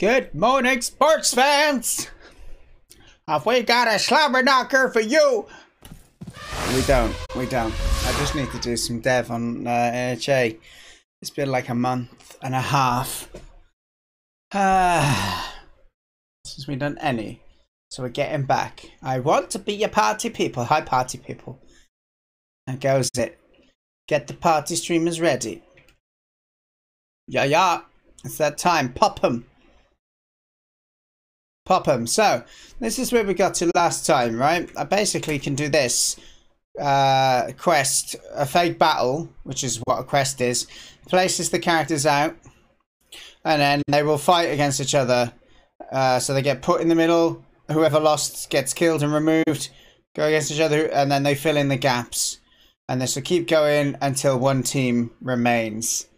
Good morning, sports fans! Have we got a slobberknocker for you? We don't. I just need to do some dev on AHA. It's been like a month and a half since we've done any. So we're getting back. I want to be your party people. Hi, party people. There goes it. Get the party streamers ready. Yeah, yeah. It's that time. Pop them. Pop them. So this is where we got to last time, right? I basically can do this quest, a fake battle, which is what a quest is, places the characters out, and then they will fight against each other. So they get put in the middle. Whoever lost gets killed and removed. Go against each other, and then they fill in the gaps, and this will keep going until one team remains.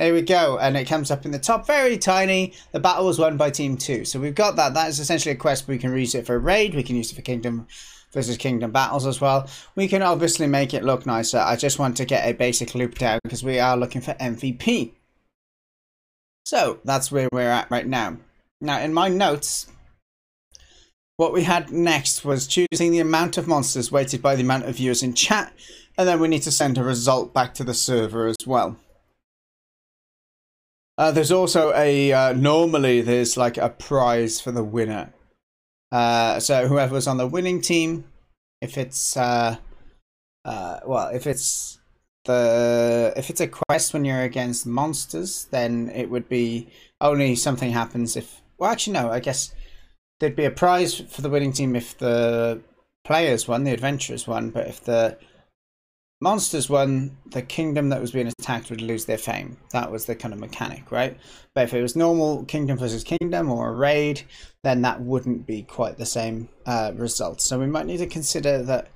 There we go, and it comes up in the top, very tiny. The battle was won by Team 2. So we've got that. That is essentially a quest. We can use it for a raid. We can use it for Kingdom versus Kingdom battles as well. We can obviously make it look nicer. I just want to get a basic loop down because we are looking for MVP. So that's where we're at right now. Now, in my notes, what we had next was choosing the amount of monsters weighted by the amount of viewers in chat. And then we need to send a result back to the server as well. There's also a, normally there's like a prize for the winner. So whoever's on the winning team, if it's a quest when you're against monsters, then it would be only something happens if, well, actually, no, I guess there'd be a prize for the winning team if the players won, the adventurers won, but if the monsters won, the kingdom that was being attacked would lose their fame. That was the kind of mechanic, right? But if it was normal kingdom versus kingdom or a raid, then that wouldn't be quite the same result. So we might need to consider that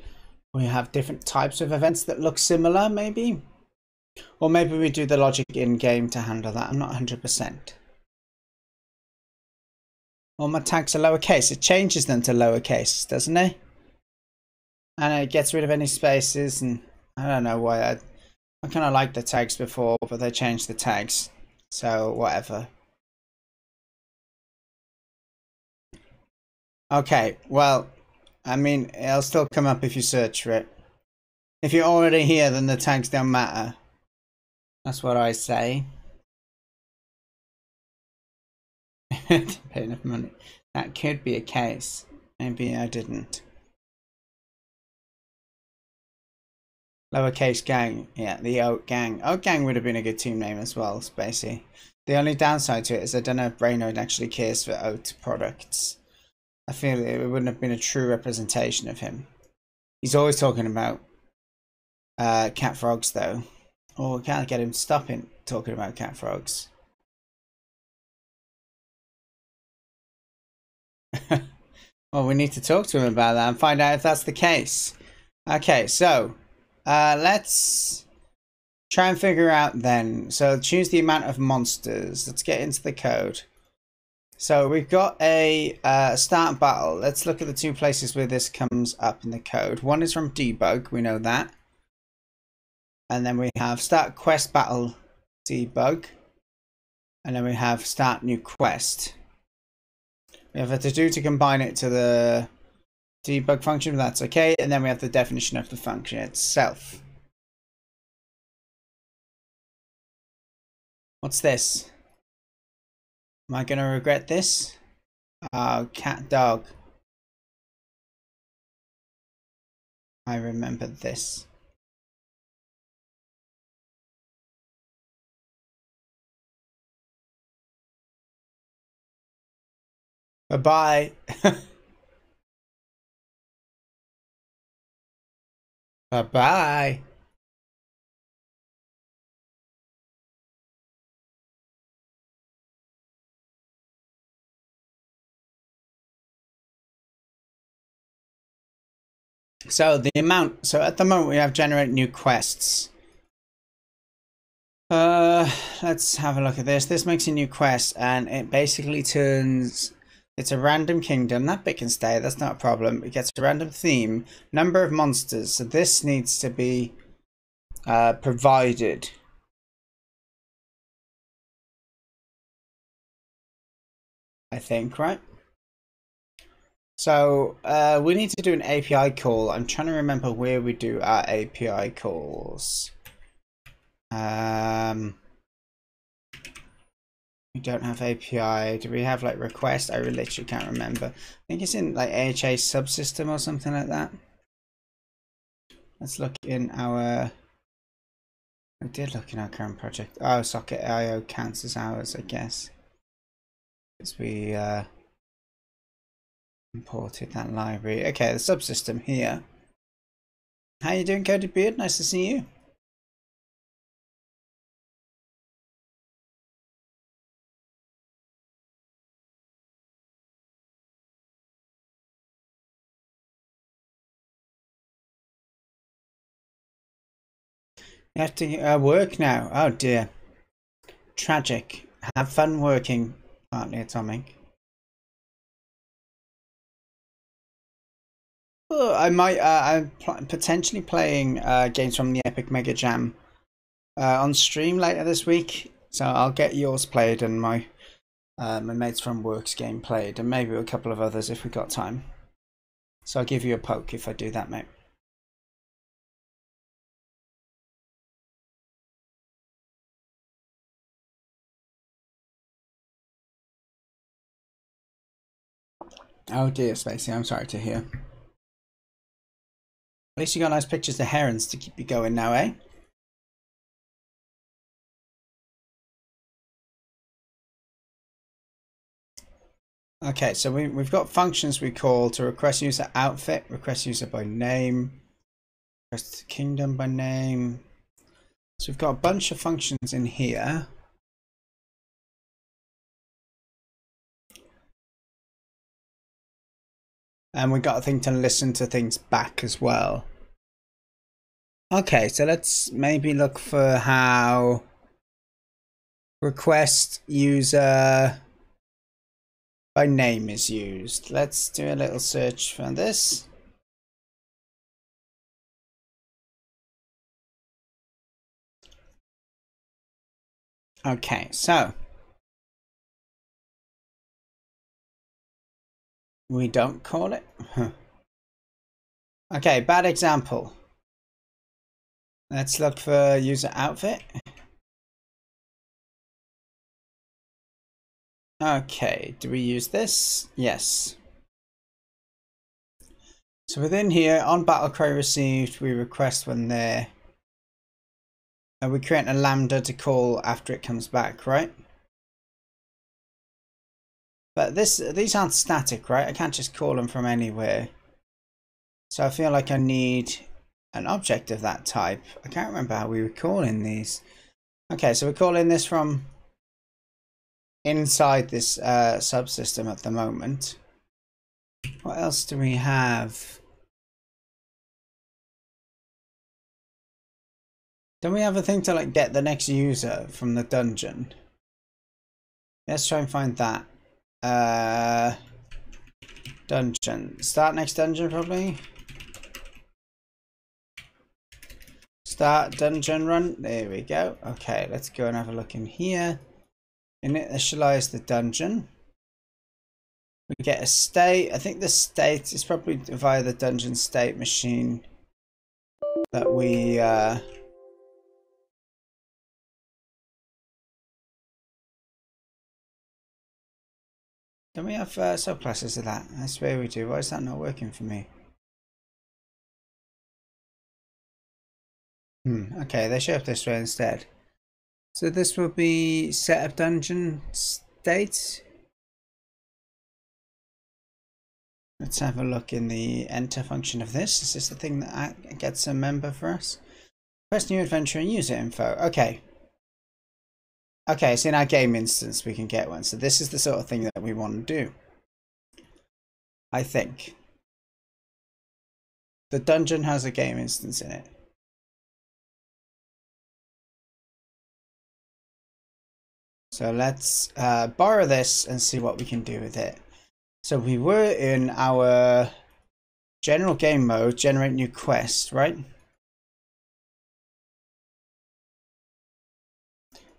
we have different types of events that look similar, maybe. Or maybe we do the logic in-game to handle that. I'm not 100%. All my tags are lowercase. It changes them to lowercase, doesn't it? And it gets rid of any spaces and... I don't know why I kind of liked the tags before, but they changed the tags, so whatever. Okay, well, I mean, it'll still come up if you search for it. If you're already here, then the tags don't matter. That's what I say. Pain of money. That could be a case. Maybe I didn't. Lowercase gang, yeah, the Oat Gang. Oat Gang would have been a good team name as well, Spacey. The only downside to it is I don't know if Brainerd actually cares for oat products. I feel it wouldn't have been a true representation of him. He's always talking about cat frogs, though. Or we can't get him stopping talking about cat frogs. Well, we need to talk to him about that and find out if that's the case. Okay, so... let's try and figure out then. So choose the amount of monsters. Let's get into the code. So we've got a start battle. Let's look at the two places where this comes up in the code. One is from debug, we know that. And then we have start quest battle debug. And then we have start new quest. We have a to do to combine it to the debug function, that's okay, and then we have the definition of the function itself. What's this? Am I gonna regret this? Oh, cat dog. I remember this. Bye-bye. Bye-bye. So the amount, so at the moment we have generate new quests. Let's have a look at this. This makes a new quest and it basically turns... It's a random kingdom, that bit can stay, that's not a problem. It gets a random theme, number of monsters, so this needs to be provided. I think, right? So we need to do an API call. I'm trying to remember where we do our API calls. We don't have API. Do we have like request? I literally can't remember. I think it's in like AHA subsystem or something like that. Let's look in our. I did look in our current project. Oh, Socket.io counts as ours, I guess, because we imported that library. Okay, the subsystem here. How you doing, Coded Beard? Nice to see you. You have to work now. Oh dear. Tragic. Have fun working, partly Atomic. Oh, I might. I'm potentially playing games from the Epic Mega Jam on stream later this week. So I'll get yours played and my my mates from work's game played, and maybe a couple of others if we got time. So I'll give you a poke if I do that, mate. Oh dear, Spacey. I'm sorry to hear. At least you got nice pictures of herons to keep you going now, eh? Okay, so we've got functions we call to request user outfit, request user by name, request kingdom by name. So we've got a bunch of functions in here. And we've got a thing to listen to things back as well. Okay, so let's maybe look for how request user by name is used. Let's do a little search for this. Okay, so we don't call it. Okay, bad example. Let's look for user outfit. Okay, do we use this? Yes. So within here, on Battlecry received, we request when there. And we create a Lambda to call after it comes back, right? But these aren't static, right? I can't just call them from anywhere. So I feel like I need an object of that type. I can't remember how we were calling these. Okay, so we're calling this from inside this subsystem at the moment. What else do we have? Don't we have a thing to like get the next user from the dungeon? Let's try and find that. Dungeon. Start next dungeon, probably. Start dungeon run. There we go. Okay, let's go and have a look in here. Initialize the dungeon. We get a state. I think the state is probably via the dungeon state machine that we Don't we have subclasses of that? I swear we do. Why is that not working for me? Okay, they show up this way instead. So this will be setup dungeon state. Let's have a look in the enter function of this. Is this the thing that gets a member for us? Press new adventure and user info. Okay. Okay, so in our game instance we can get one. So this is the sort of thing that we want to do, I think. The dungeon has a game instance in it. So let's borrow this and see what we can do with it. So we were in our general game mode, generate new quest, right?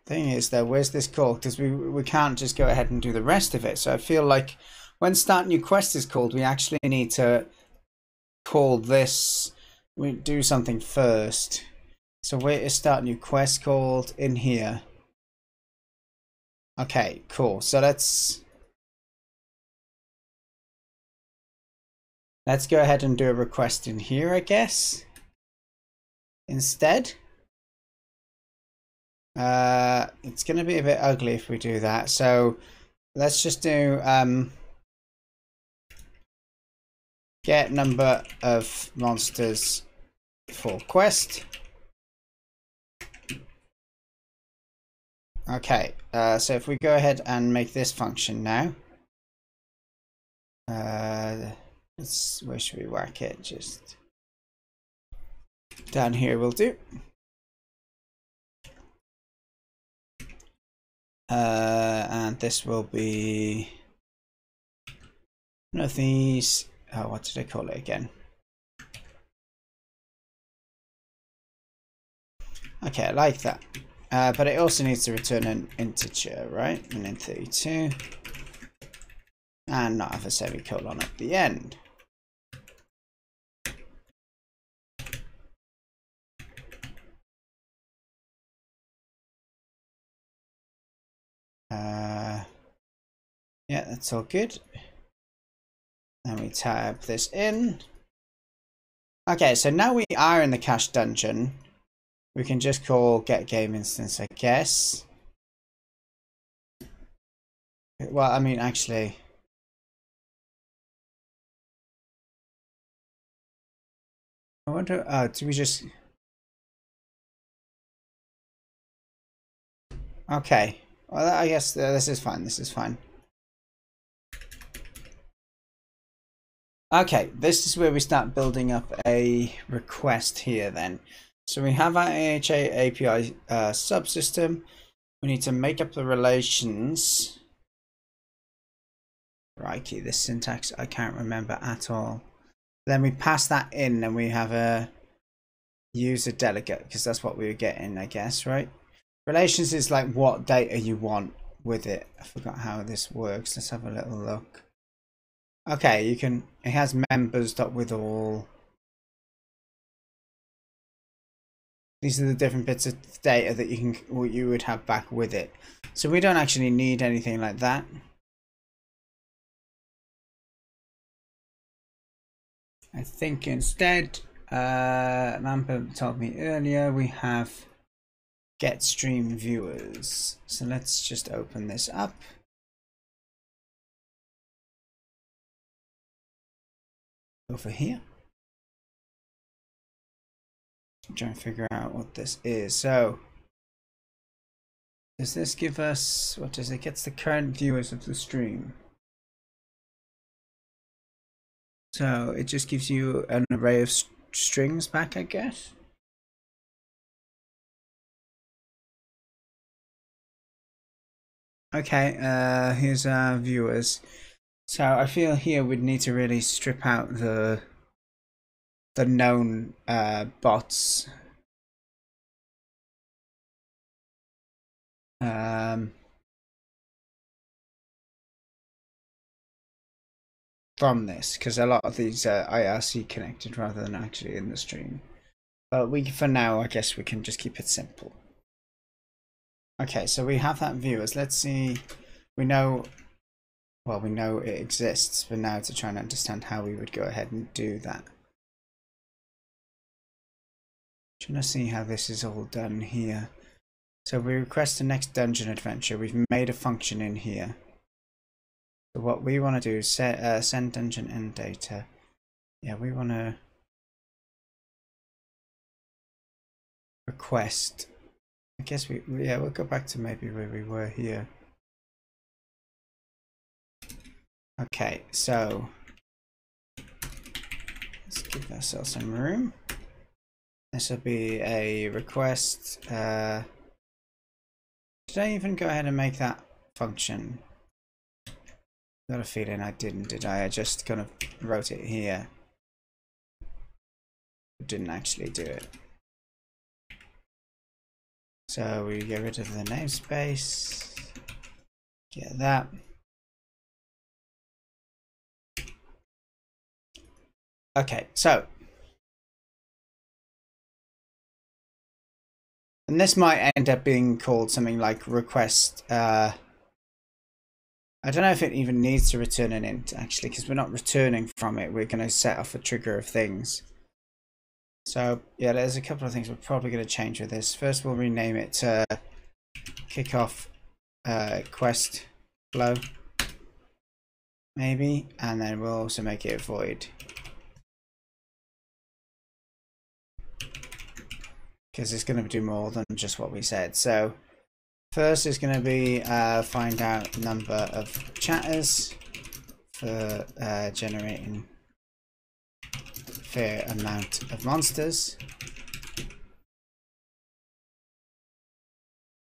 thing is though, where's this call? Because we can't just go ahead and do the rest of it. So I feel like when start new quest is called, we actually need to call this, we do something first. So where is start new quest called in here? Okay, cool. So let's go ahead and do a request in here, I guess, instead. It's going to be a bit ugly if we do that. So let's just do get number of monsters for quest. Okay, so if we go ahead and make this function now, where should we whack it? Just down here will do. And this will be one of these. Oh, what did I call it again? Okay, I like that. But it also needs to return an integer, right? An int32. And not have a semicolon at the end. Yeah, that's all good. And we tab this in. Okay, so now we are in the cache dungeon. We can just call get game instance, I guess. Well, I mean, actually, I wonder, do we just, okay, well, I guess this is fine, this is fine. Okay, this is where we start building up a request here then. So we have our AHA API subsystem. We need to make up the relations. Crikey, this syntax I can't remember at all. Then we pass that in and we have a user delegate, because that's what we were getting, I guess, right? Relations is like what data you want with it. I forgot how this works. Let's have a little look. Okay, you can, it has members.withAll. These are the different bits of data that you can, you would have back with it. So we don't actually need anything like that. I think instead, Lambda told me earlier, we have get stream viewers. So let's just open this up. Over here. I'm trying to figure out what this is. So does this give us, what does it, gets the current viewers of the stream. So it just gives you an array of strings back, I guess. Okay, here's our viewers. So I feel here we'd need to really strip out the known bots. From this, because a lot of these are IRC connected rather than actually in the stream. But we, for now, I guess we can just keep it simple. Okay, so we have that viewers. Let's see. We know, well, we know it exists, but now to try and understand how we would go ahead and do that. Trying to see how this is all done here. So we request the next dungeon adventure. We've made a function in here. So what we want to do is set, send dungeon end data. Yeah, we want to request. I guess we, yeah, we'll go back to maybe where we were here. Okay, so let's give ourselves some room. This will be a request. Did I even go ahead and make that function? Got a feeling I didn't, did I? I just kind of wrote it here. Didn't actually do it. So we get rid of the namespace, get that. Okay, so. And this might end up being called something like request. I don't know if it even needs to return an int actually, because we're not returning from it. We're going to set off a trigger of things. So yeah, there's a couple of things we're probably going to change with this. First, we'll rename it to kickoff quest flow, maybe, and then we'll also make it void. Because it's going to do more than just what we said. So first is going to be find out number of chatters for generating fair amount of monsters.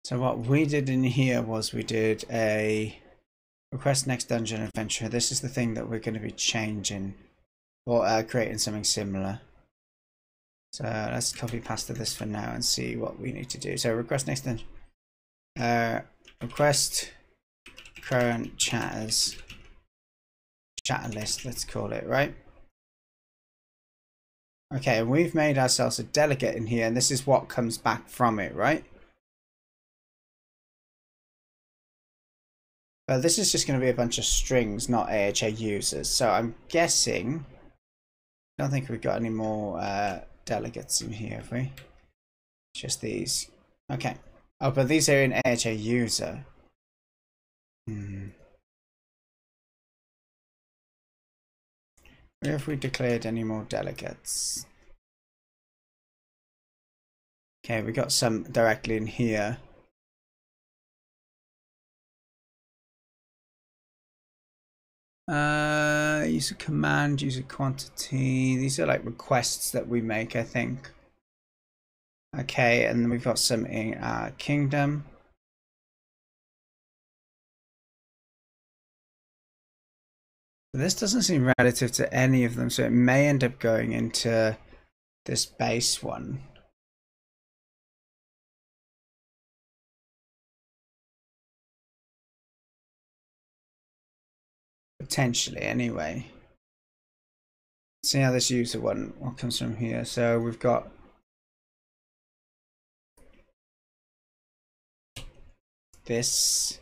So what we did in here was we did a request next dungeon adventure. This is the thing that we're going to be changing or creating something similar. So let's copy pasta this for now and see what we need to do. So request next then, request current chatters, chatter list, let's call it, right? Okay, and we've made ourselves a delegate in here, and this is what comes back from it, right? But this is just going to be a bunch of strings, not AHA users. So I'm guessing, I don't think we've got any more delegates in here, have we? Just these. Okay. Oh, but these are in AHA user. Where have we declared any more delegates? Okay, we got some directly in here. User command, user quantity. These are like requests that we make, I think. Okay, and then we've got some in our kingdom. This doesn't seem relative to any of them, so it may end up going into this base one. Potentially, anyway. See how this user one what comes from here. So we've got this.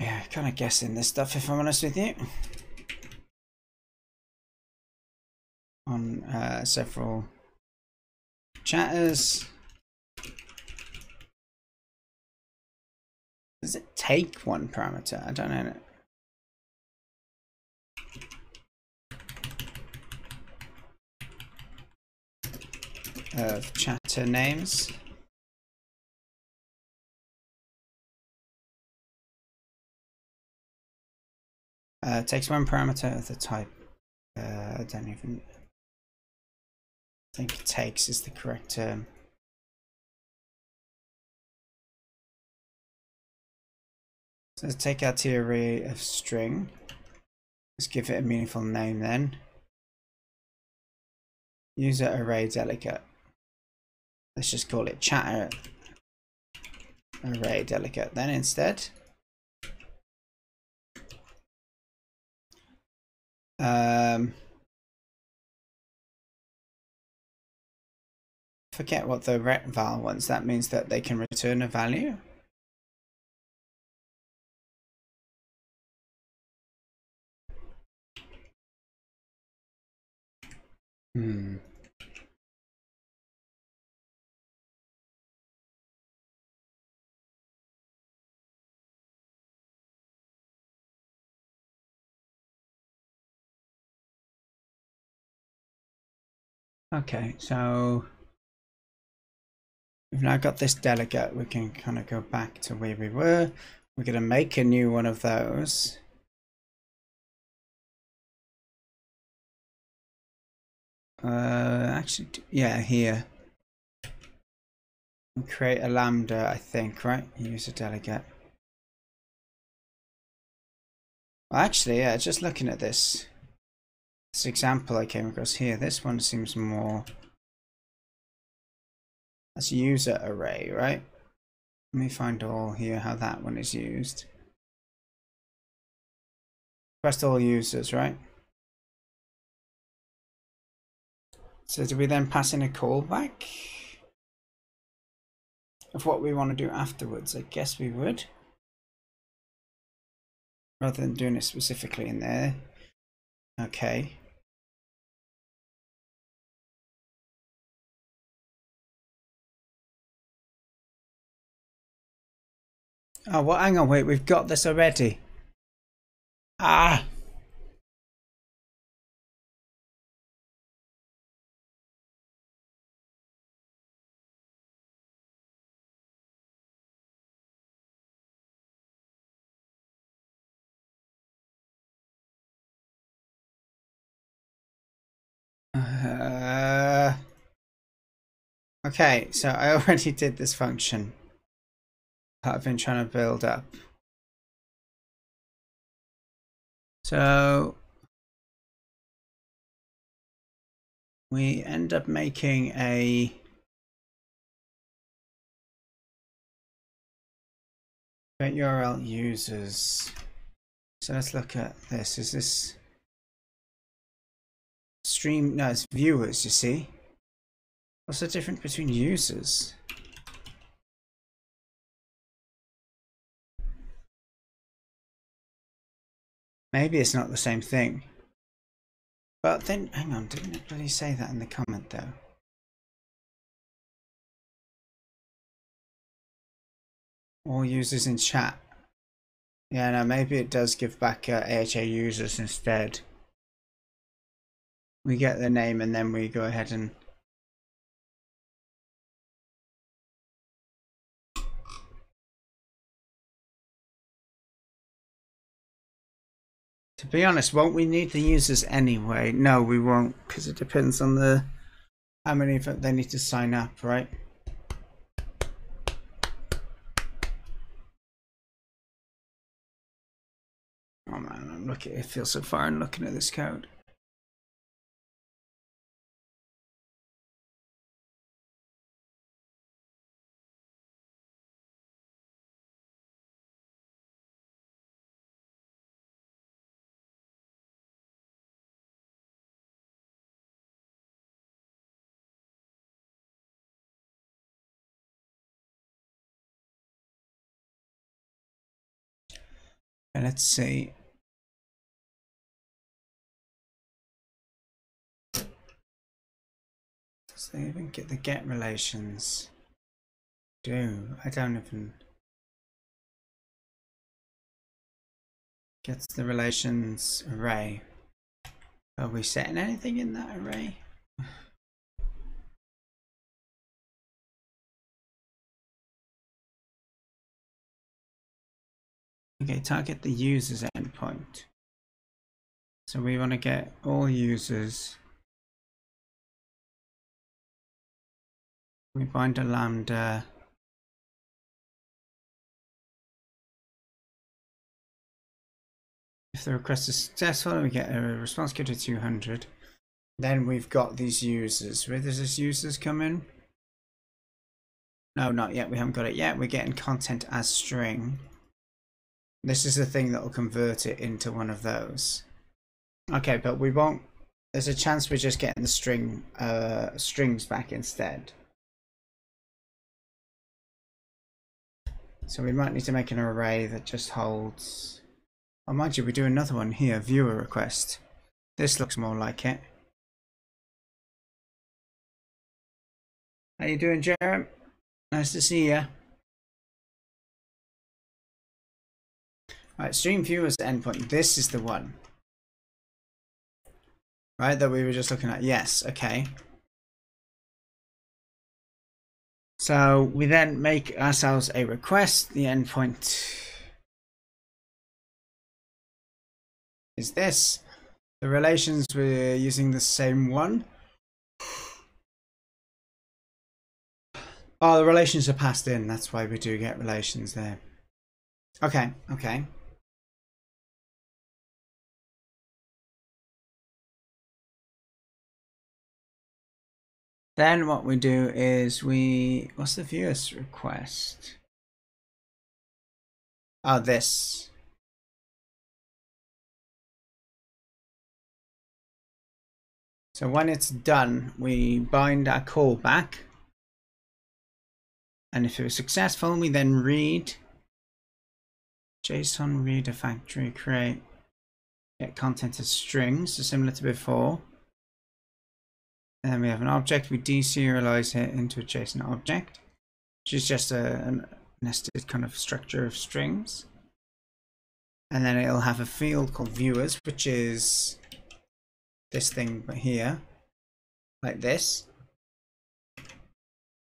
Yeah, kind of guessing this stuff if I'm honest with you. On several chatters. Does it take one parameter? I don't know. Of chatter names. Takes one parameter of the type. I don't even think takes is the correct term. So let's take our TArray of string. Let's give it a meaningful name then. User array delegate. Let's just call it chatter array delegate then instead. Forget what the ret val wants. That means that they can return a value. Okay, so we've now got this delegate. We can kind of go back to where we were. We're going to make a new one of those. Actually, yeah, here. And create a lambda, I think, right? Use a delegate. Well, actually, yeah, just looking at this. This example I came across here, this one seems more... That's user array, right? Let me find all here, how that one is used. Request all users, right? So do we then pass in a callback of what we want to do afterwards? I guess we would. Rather than doing it specifically in there. Okay. Oh, well, hang on, wait, we've got this already. Ah! Okay, so I already did this function that I've been trying to build up. So we end up making a URL users. So let's look at this. Is this stream? No, it's viewers, you see. What's the difference between users? Maybe it's not the same thing. But then, hang on, didn't it bloody say that in the comment though? All users in chat. Yeah, no, maybe it does give back AHA users instead. We get the name and then we go ahead and to be honest, won't we need the users anyway? No, we won't, because it depends on the how many of them they need to sign up, right? Oh man, I'm looking. It feels so foreign looking at this code. And let's see. Does they even get the get relations? Do I don't even gets the relations array. Are we setting anything in that array? Okay, target the users endpoint. So we want to get all users. We bind a lambda. If the request is successful, we get a response queue to 200. Then we've got these users. Where does this users come in? No, not yet. We haven't got it yet. We're getting content as string. This is the thing that will convert it into one of those. Okay, but we won't. There's a chance we're just getting the string strings back instead. So we might need to make an array that just holds. Oh, mind you, we do another one here, viewer request. This looks more like it. How you doing, Jerem? Nice to see you. Right, stream viewers endpoint. This is the one, right? That we were just looking at. Yes. Okay. So we then make ourselves a request. The endpoint is this. The relations we're using the same one. Oh, the relations are passed in. That's why we do get relations there. Okay. Okay. Then what we do is we, what's the viewer's request? Oh, this. So when it's done, we bind our callback. And if it was successful, we then read JSON reader factory create get content as strings, so similar to before. Then we have an object, we deserialize it into a JSON object, which is just a nested kind of structure of strings. And then it'll have a field called viewers, which is this thing here, like this.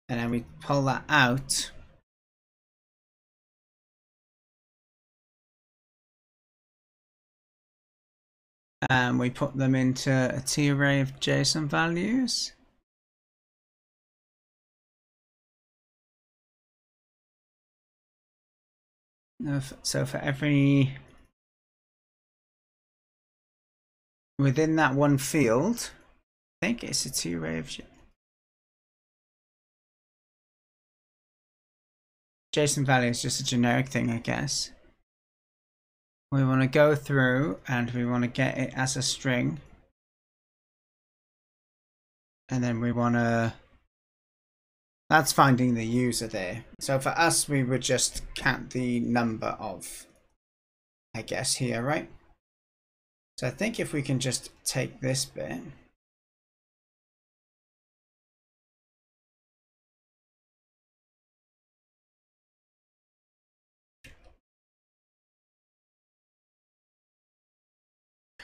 And then we pull that out. And we put them into a TArray of JSON values. So for every, within that one field, I think it's a TArray of JSON value is just a generic thing, I guess. We want to go through and we want to get it as a string. And then we want to... That's finding the user there. So for us, we would just count the number of, I guess, here, right? So I think if we can just take this bit.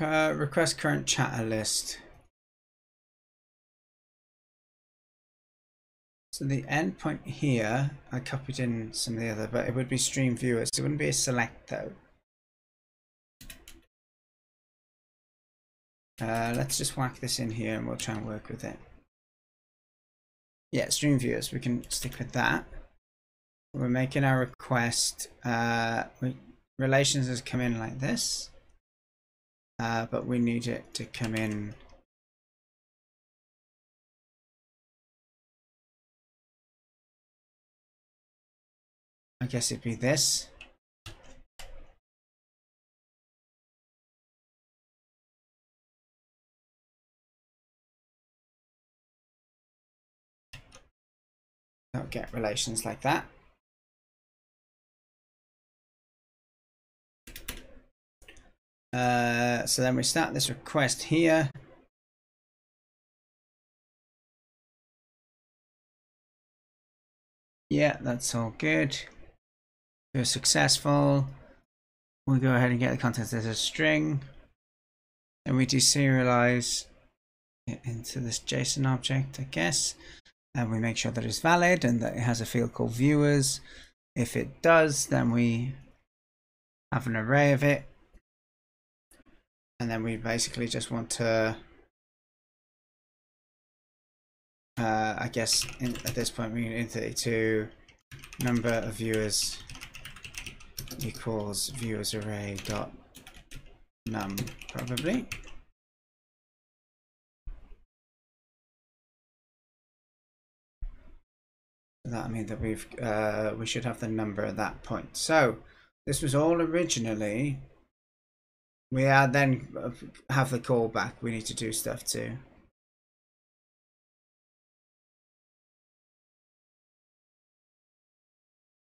Request current chatter list. So the endpoint here, I copied in some of the other, but it would be stream viewers. It wouldn't be a select though. Let's just whack this in here and we'll try and work with it. Yeah, stream viewers, we can stick with that. We're making our request. Relations has come in like this. But we need it to come in I guess it'd be this. Don't get relations like that. So then we start this request here. Yeah, that's all good. We're successful. We'll go ahead and get the contents as a string. And we deserialize it into this JSON object, I guess. And we make sure that it's valid and that it has a field called viewers. If it does, then we have an array of it. And then we basically just want to, I guess at this point we need Int32 number of viewers equals viewers array dot num probably. That'll mean that we've we should have the number at that point. So this was all originally. We are then have the callback. We need to do stuff too.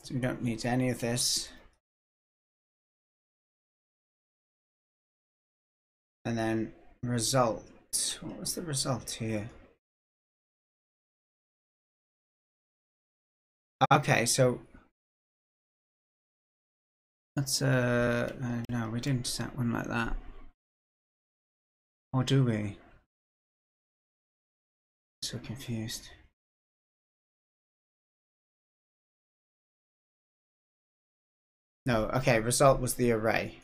So we don't need any of this. And then result. What was the result here? Okay, so that's no, we didn't set one like that. Or do we? So confused. No, okay, result was the array.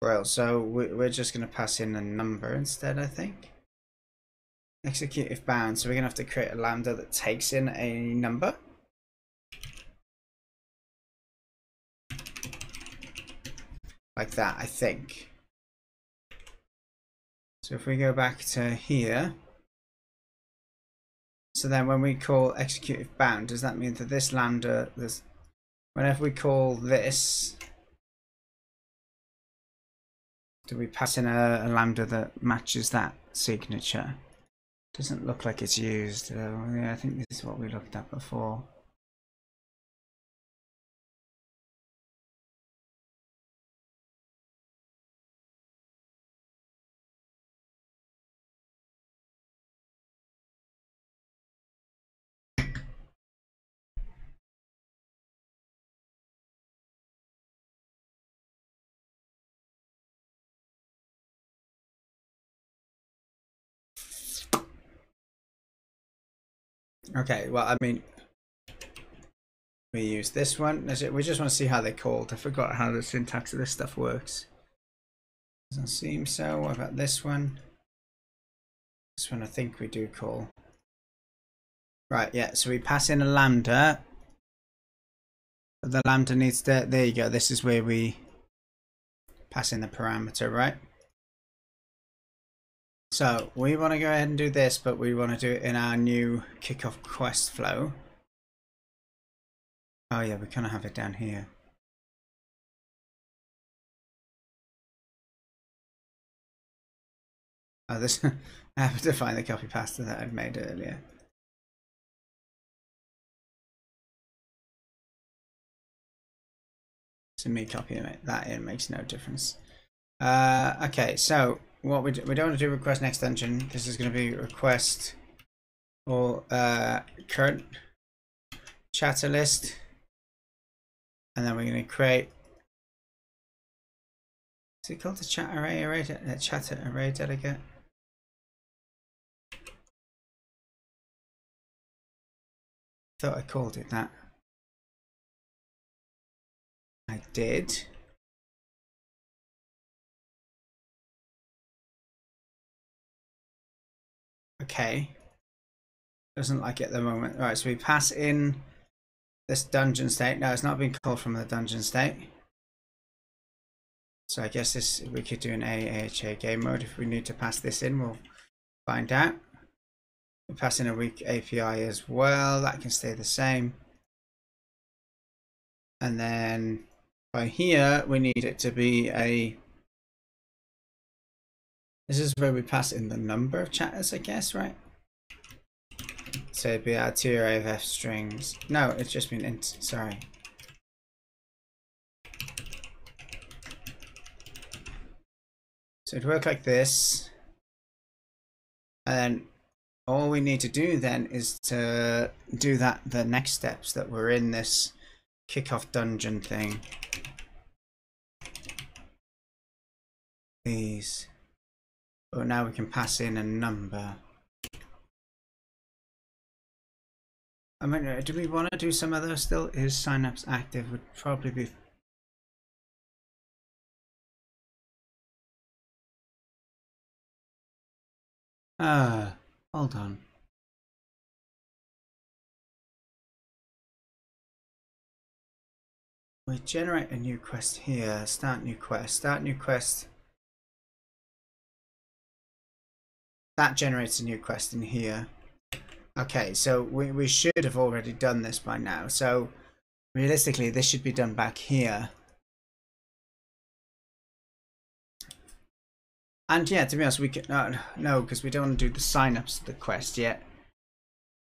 Well, so we're just going to pass in a number instead, I think. Execute if bound, so we're going to have to create a lambda that takes in a number. Like that, I think. So if we go back to here, So then when we call executive bound, does that mean that this lambda, this, whenever we call this, do we pass in a lambda that matches that signature? Doesn't look like it's used. Yeah, I think this is what we looked at before. Okay, well, I mean, we use this one. We just want to see how they're called. I forgot how the syntax of this stuff works. Doesn't seem so. What about this one? This one I think we do call. Right, yeah, so we pass in a lambda. But the lambda needs to, there you go, this is where we pass in the parameter, right? So we want to go ahead and do this, but we want to do it in our new kickoff quest flow. Oh yeah, we kind of have it down here. Oh, this I have to find the copy pasta that I'd made earlier. So me copying that in makes no difference. Okay, so what we don't want to do request an extension. This is going to be request or current chatter list, and then we're going to create. Is it called the chatter array delegate? Thought I called it that. I did. Okay, doesn't like it at the moment. All right, so we pass in this dungeon state. No, it's not being called from the dungeon state. So I guess this, we could do an AHA game mode if we need to pass this in. We'll find out. We pass in a weak API as well. That can stay the same. And then by here, we need it to be a. This is where we pass in the number of chatters, I guess, right? So it'd be our TArray of F strings. No, it's just been int, sorry. So it'd work like this. And then all we need to do then is to do that, the next steps that were in this kickoff dungeon thing. These. But now we can pass in a number. I mean, do we want to do some other still? Is Synapse active? Would probably be. Hold on. We generate a new quest here. Start new quest. Start new quest. That generates a new quest in here. Okay, so we should have already done this by now. So realistically, this should be done back here. And yeah, to be honest, we could no, because we don't want to do the signups of the quest yet,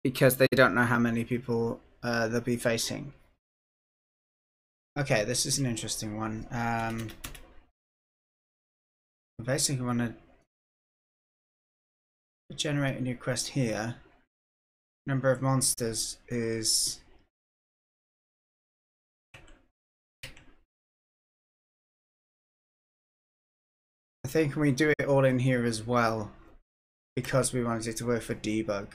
because they don't know how many people they'll be facing. Okay, this is an interesting one. I basically want to generate a new quest here. Number of monsters is I think we do it all in here as well, because we wanted it to work for debug.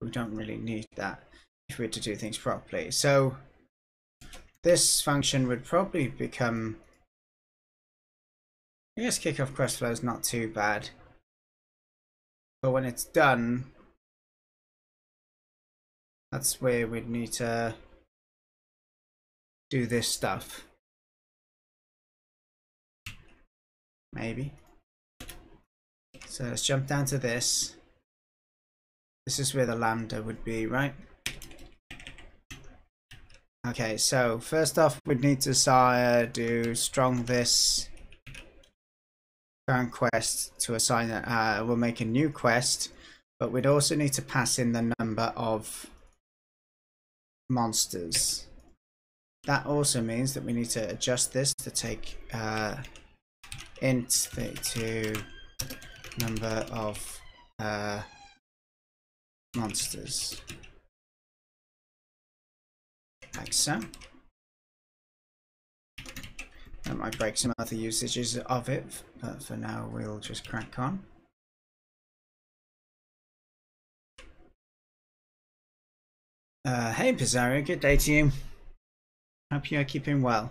We don't really need that if we're to do things properly. So this function would probably become, I guess kickoff quest flow is not too bad. But when it's done, that's where we'd need to do this stuff. Maybe. So let's jump down to this. This is where the lambda would be, right? Okay, so first off, we'd need to do strong this current quest to assign it. We'll make a new quest, but we'd also need to pass in the number of monsters. That also means that we need to adjust this to take Int32 number of monsters, like so. That might break some other usages of it, but for now we'll just crack on. Hey Pizzario, good day to you. Hope you are keeping well.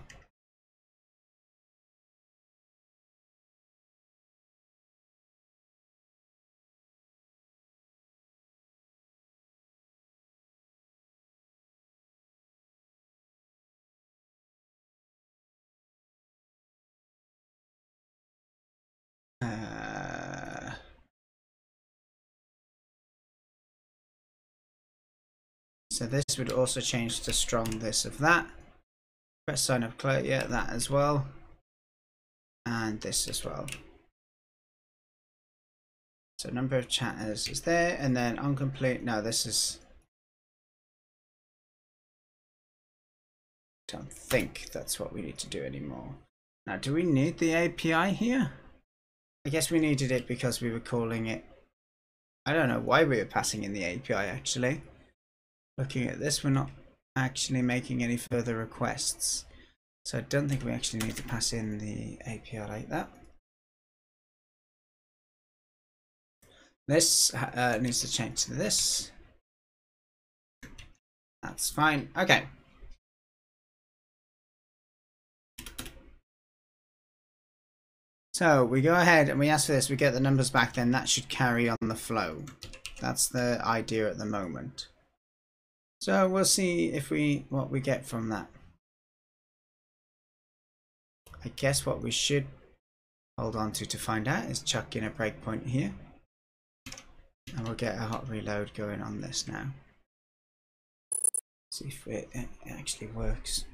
So this would also change to strong this of that. Press sign up clear, yeah, that as well, and this as well. So number of chatters is there, and then on complete. No, this is. Don't think that's what we need to do anymore. Now, do we need the API here? I guess we needed it because we were calling it. I don't know why we were passing in the API actually. Looking at this, we're not actually making any further requests, so I don't think we actually need to pass in the API like that. This needs to change to this. That's fine. Okay. So we go ahead and we ask for this, we get the numbers back, then that should carry on the flow. That's the idea at the moment. So we'll see if what we get from that. I guess what we should hold on to find out is chuck in a breakpoint here, and we'll get a hot reload going on this now. See if it actually works.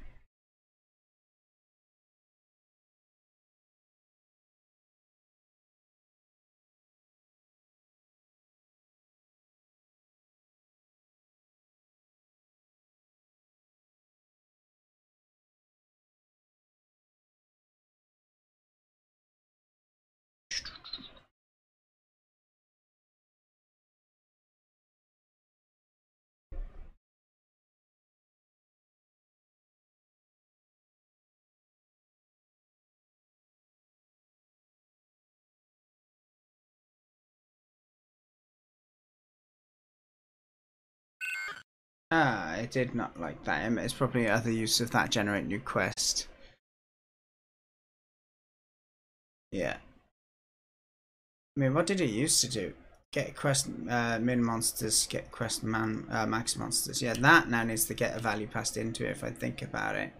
Ah, I did not like that. It's probably other use of that generate new quest. Yeah. I mean, what did it used to do? Get quest min monsters, get quest max monsters. Yeah, that now needs to get a value passed into it if I think about it.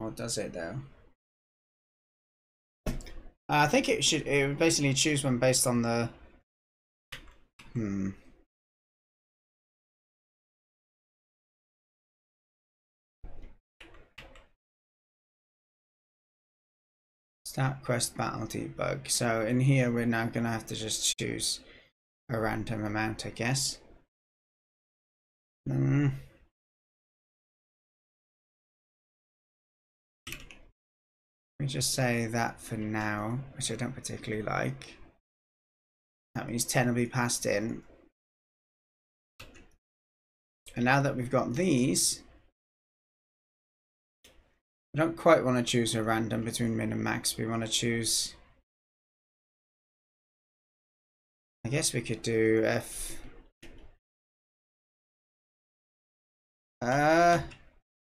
Or does it though? I think it should. It would basically choose one based on the. Start quest battle debug. So in here, we're now going to have to just choose a random amount, I guess. Let me just say that for now, which I don't particularly like. That means 10 will be passed in. And now that we've got these, I don't quite want to choose a random between min and max. We want to choose, I guess we could do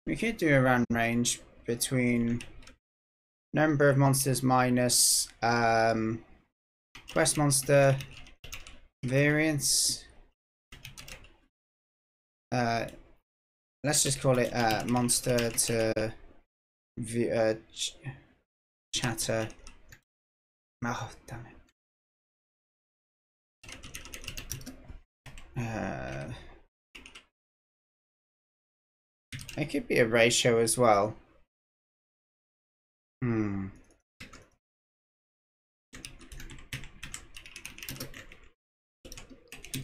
we could do a random range between number of monsters minus quest monster variance Let's just call it monster to chatter. Oh, damn it. It could be a ratio as well.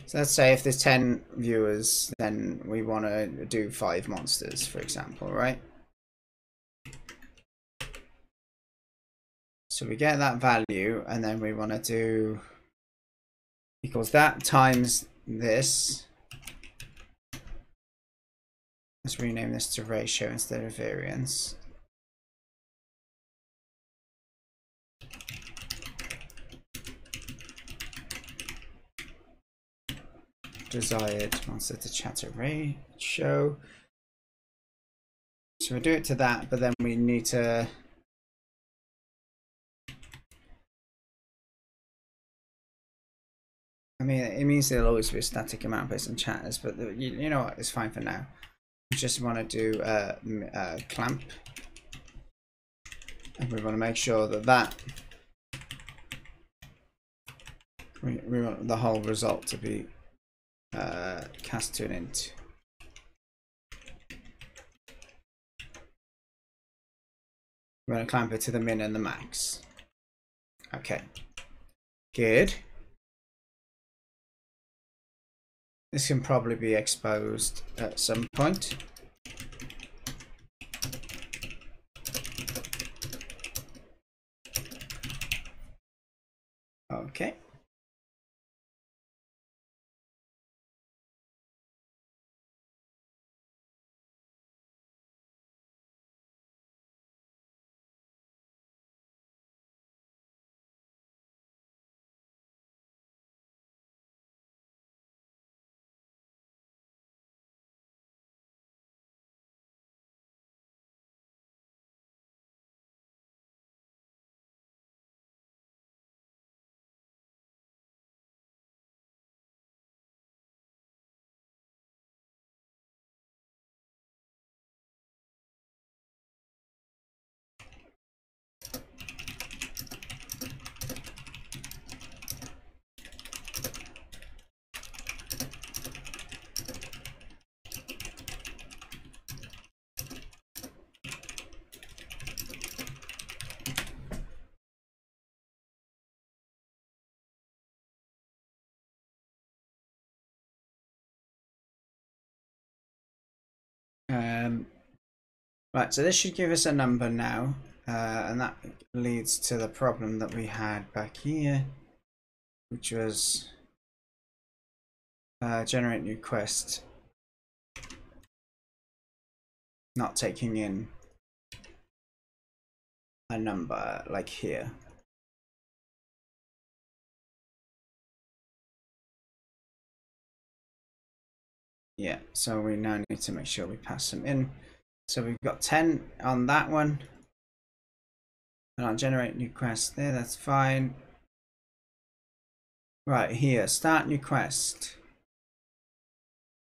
So let's say if there's 10 viewers, then we want to do 5 monsters, for example, right? So we get that value, and then we want to do equals that times this. Let's rename this to ratio instead of variance. Desired monster to chatter ratio. So we do it to that, but then we need to it means there'll always be a static amount based on chatters, but you know what, it's fine for now. We just want to do clamp, and we want to make sure that we want the whole result to be cast to an int. We're going to clamp it to the min and the max. Okay, good. This can probably be exposed at some point. Okay. Right, so this should give us a number now, and that leads to the problem that we had back here, which was generate new quest not taking in a number like here. Yeah, so we now need to make sure we pass them in. So we've got 10 on that one, and I'll generate new quest there, that's fine. Right here, start new quest.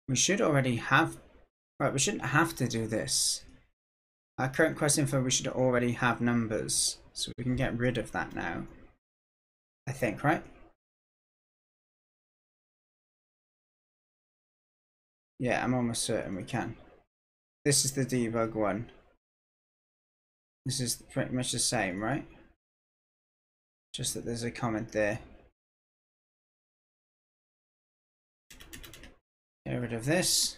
We should already have, right, we shouldn't have to do this. Our current quest info, we should already have numbers, so we can get rid of that now, I think, right? Yeah, I'm almost certain we can. This is the debug one. This is pretty much the same, right? Just that there's a comment there. Get rid of this.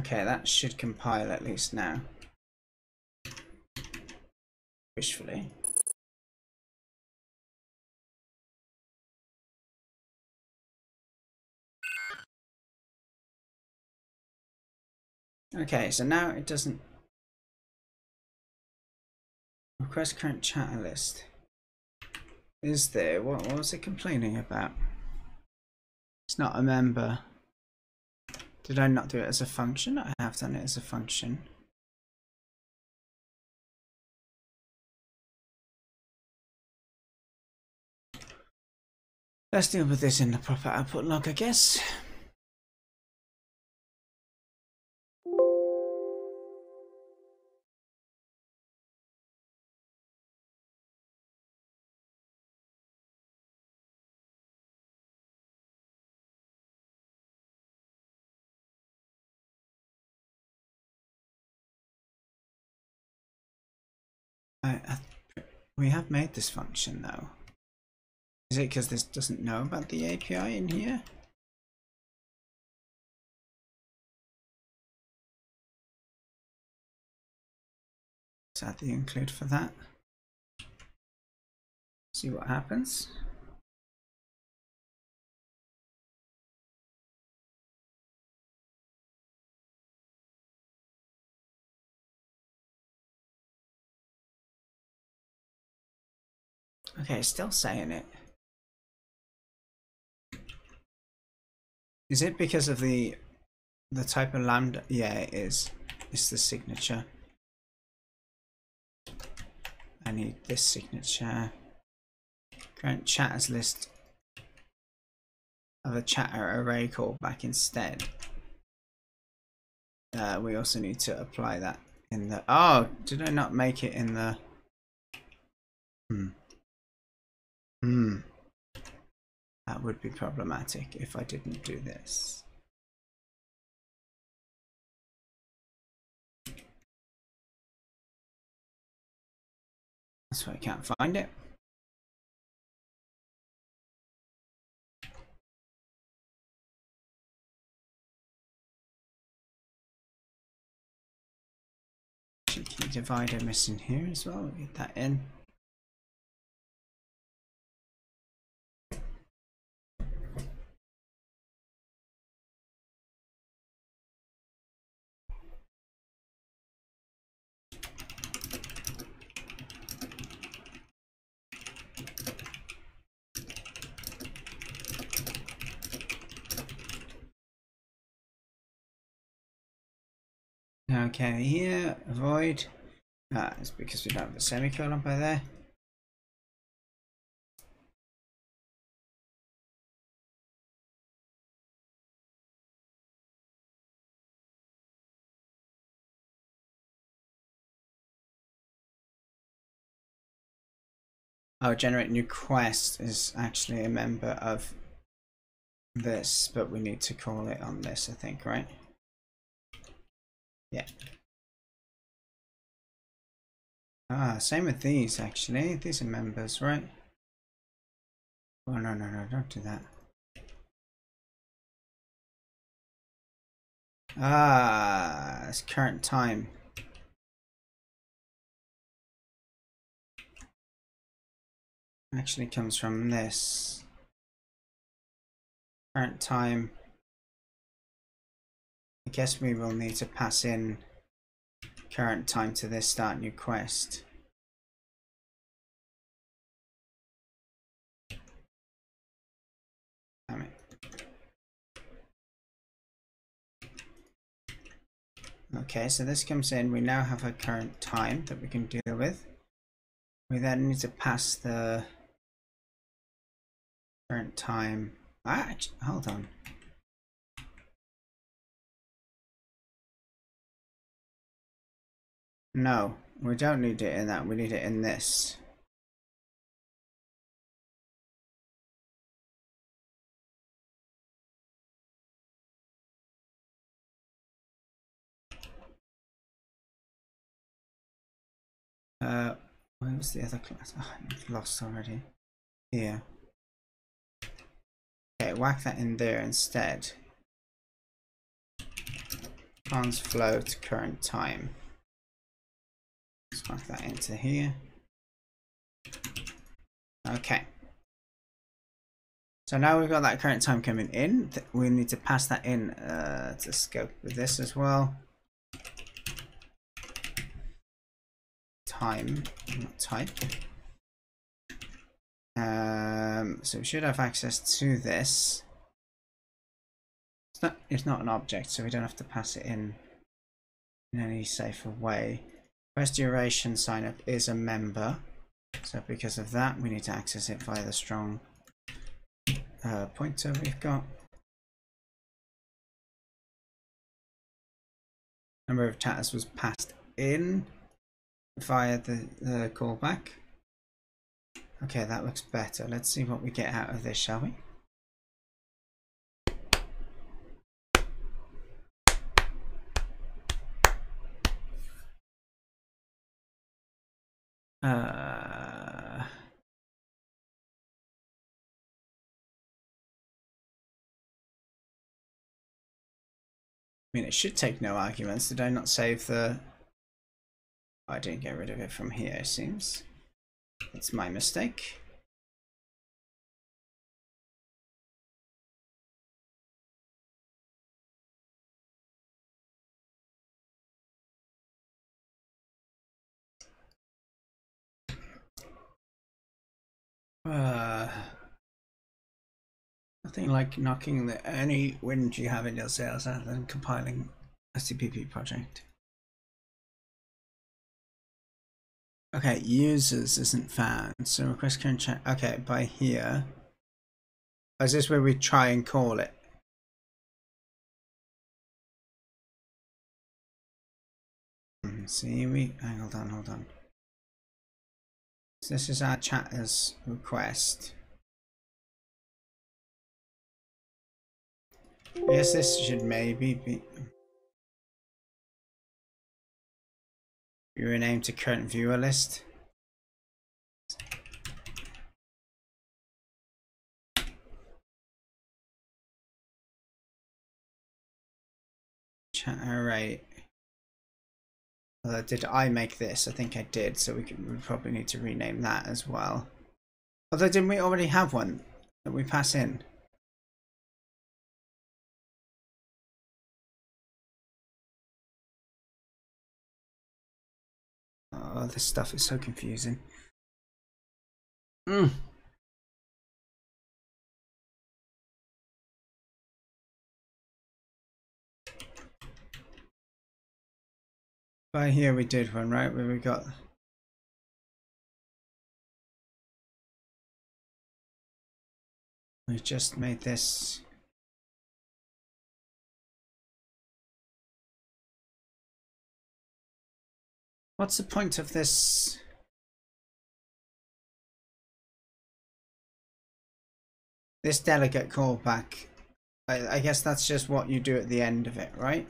Okay, that should compile at least now. Wishfully. Okay, so now it doesn't request current chatter list. Is there? What was it complaining about? It's not a member. Did I not do it as a function? I have done it as a function. Let's deal with this in the proper output log, I guess. We have made this function though. Is it because this doesn't know about the API in here? Let's add the include for that. See what happens. Okay, still saying it. Is it because of the type of lambda? Yeah, it is. It's the signature. I need this signature. Current chatters list of a chatter array callback instead. We also need to apply that in the. Oh, did I not make it in the? That would be problematic if I didn't do this. That's why I can't find it. Cheeky divider missing here as well. We'll get that in. Okay, here, void. It's because we don't have a semicolon by there. Oh, generate new quest is actually a member of this, but we need to call it on this, I think, right? Yeah. Ah, same with these actually. These are members, right? Oh no no no! Don't do that. Ah, it's current time. Actually, comes from this current time. I guess we will need to pass in current time to this start new quest. Damn it. Okay, so this comes in. We now have a current time that we can deal with. We then need to pass the current time. Ah, hold on. No, we don't need it in that, we need it in this. Where was the other class? Oh, I'm lost already. Here. Okay, whack that in there instead. Trans float current time. Let's plug that into here. Okay. So now we've got that current time coming in. We need to pass that in to scope with this as well. Time, not type. So we should have access to this. It's not an object, so we don't have to pass it in any safer way. Quest duration sign up is a member, so because of that we need to access it via the strong pointer we've got, number of chatters was passed in via the callback. Okay, that looks better. Let's see what we get out of this, shall we? I mean, it should take no arguments. Did I not save the... I didn't get rid of it from here, it seems. It's my mistake. Nothing like knocking the any wind you have in your sails other than compiling a CPP project. Okay, users isn't found, so request current chat. Okay, by here. Is this where we try and call it? See, we hold on. So this is our chatter's request. I guess this should maybe be renamed to current viewer list. Chat array. Although, did I make this? I think I did, so we probably need to rename that as well. Although, didn't we already have one that we pass in? Oh, this stuff is so confusing. By here we did one, right? Where we got... We just made this... What's the point of this? This delegate callback. I guess that's just what you do at the end of it, right?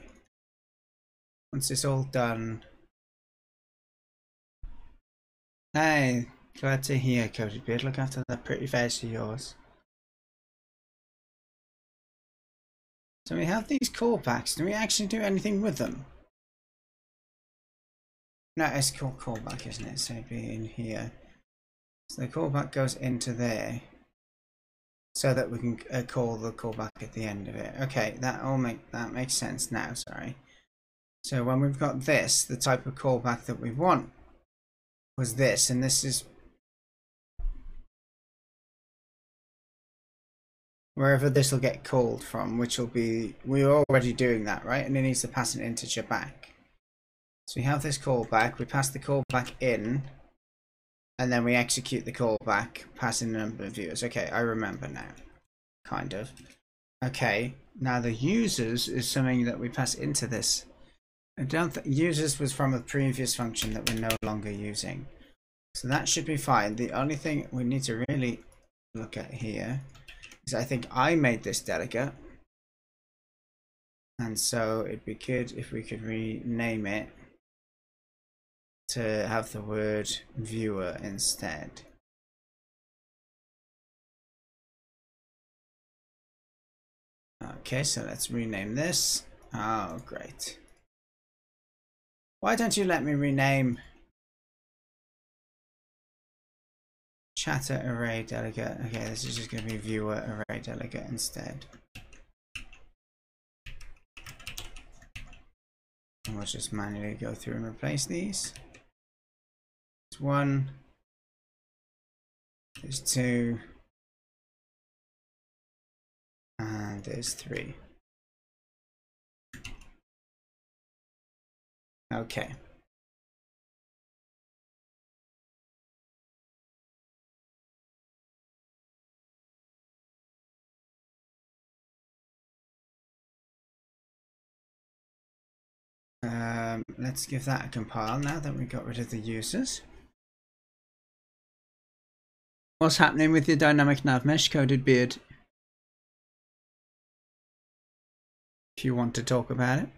Once it's all done. Hey, glad to hear, Cody Beard. Look after that pretty face of yours. So we have these callbacks. Do we actually do anything with them? No, it's called callback, isn't it? So it'd be in here. So the callback goes into there. So that we can call the callback at the end of it. Okay, that makes sense now, sorry. So when we've got this, the type of callback that we want was this, and this is wherever this will get called from, which will be, we're already doing that, right? And it needs to pass an integer back. So we have this callback, we pass the callback in, and then we execute the callback, passing the number of viewers. Okay, I remember now, kind of. Okay, now the users is something that we pass into this. I don't think users was from a previous function that we're no longer using. So that should be fine. The only thing we need to really look at here is I think I made this delegate. And so it'd be good if we could rename it to have the word viewer instead. Okay, so let's rename this. Oh, great. Why don't you let me rename chatter array delegate? Okay, this is just going to be viewer array delegate instead. And we'll just manually go through and replace these. There's one. There's two. And there's three. Okay. let's give that a compile now that we got rid of the users. What's happening with your dynamic Navmesh coded beard? If you want to talk about it.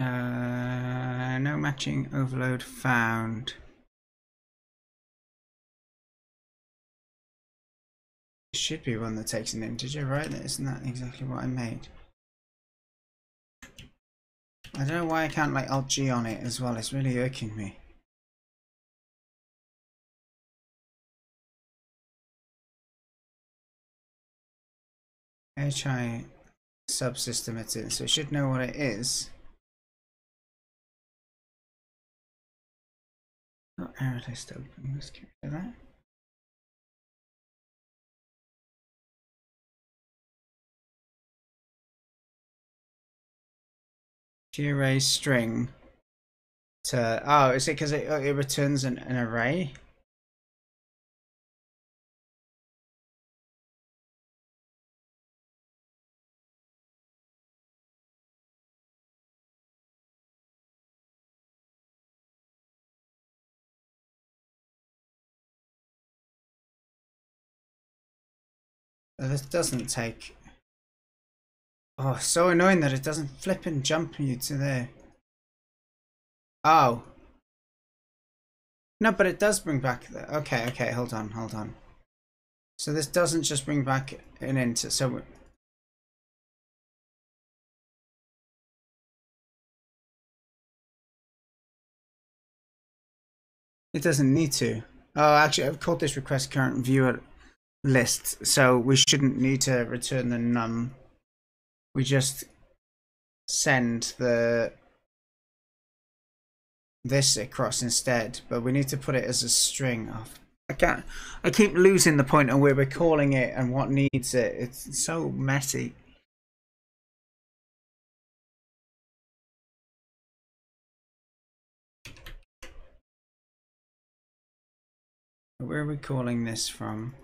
No matching overload found. It should be one that takes an integer, right? Isn't that exactly what I made? I don't know why I can't like Alt G on it as well. It's really irking me. HI subsystem it's in, so it should know what it is. Not error list open, let's get rid of that. Array string to, oh, is it because it returns an array? So this doesn't take. Oh, so annoying that it doesn't flip and jump you to there. Oh. No, but it does bring back the... Okay, okay, hold on, hold on. So this doesn't just bring back an int, so... It doesn't need to. Oh, actually, I've called this request current viewer list, so we shouldn't need to return the num. We just send this across instead, but we need to put it as a string. Oh, I keep losing the point on where we're calling it and what needs it. It's so messy. Where are we calling this from?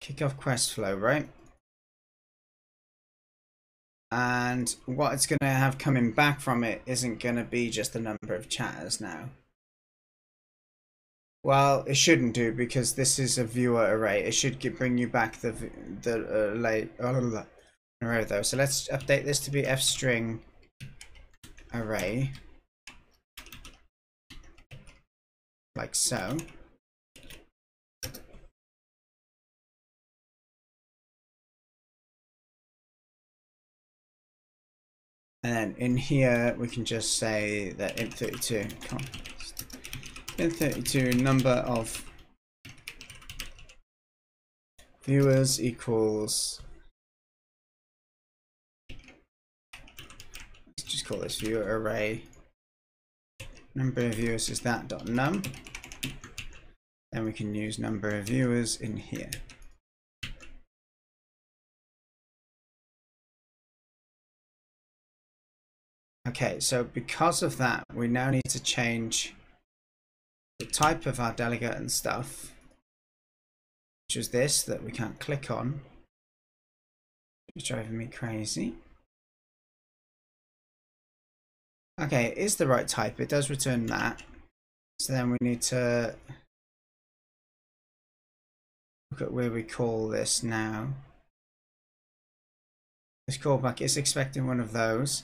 Kickoff quest flow, right? And what it's going to have coming back from it isn't going to be just the number of chatters now. Well, it shouldn't do because this is a viewer array. It should bring you back the array though. So let's update this to be FString array, like so. And then in here, we can just say that int32 number of viewers equals, let's just call this viewer array. Number of viewers is that dot num. Then we can use number of viewers in here. Okay, so because of that, we now need to change the type of our delegate and stuff, which is this, that we can't click on. It's driving me crazy. Okay, it is the right type. It does return that. So then we need to look at where we call this now. This callback is expecting one of those.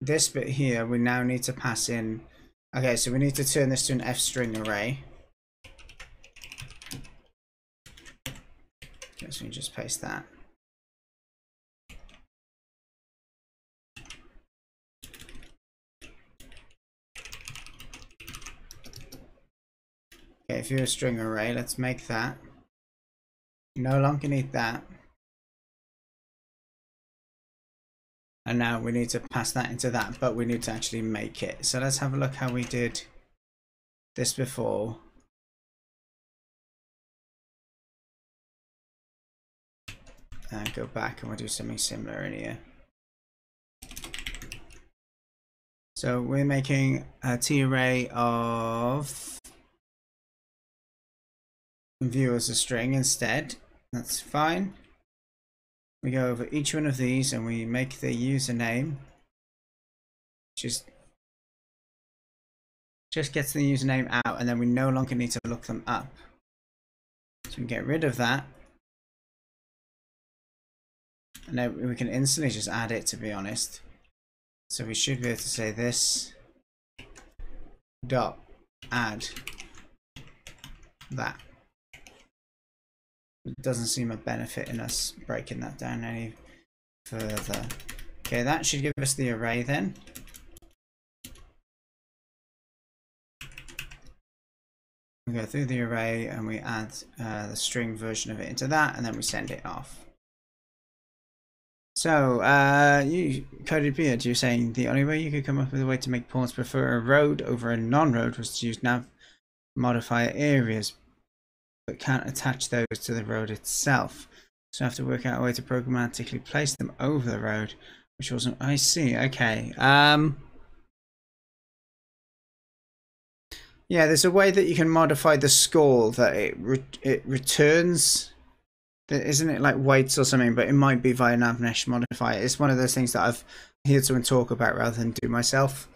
This bit here, we now need to pass in. Okay, so we need to turn this to an F string array. Okay, so we just paste that. Okay, if you're a string array, let's make that. No longer need that. And now we need to pass that into that, but we need to actually make it. So let's have a look how we did this before. And go back and we'll do something similar in here. So we're making a T array of view as a string instead. That's fine. We go over each one of these and we make the username. Just gets the username out, and then we no longer need to look them up. So we can get rid of that. And then we can instantly just add it, to be honest. So we should be able to say this dot add that. It doesn't seem a benefit in us breaking that down any further. Okay, that should give us the array then. We go through the array and we add the string version of it into that, and then we send it off. So, you coded beard, you're saying the only way you could come up with a way to make pawns prefer a road over a non-road was to use nav modifier areas, but can't attach those to the road itself. So I have to work out a way to programmatically place them over the road, which wasn't, I see, okay. Yeah, there's a way that you can modify the score that it returns. Isn't it like weights or something? But it might be via Navmesh modifier. It's one of those things that I've heard someone talk about rather than do myself.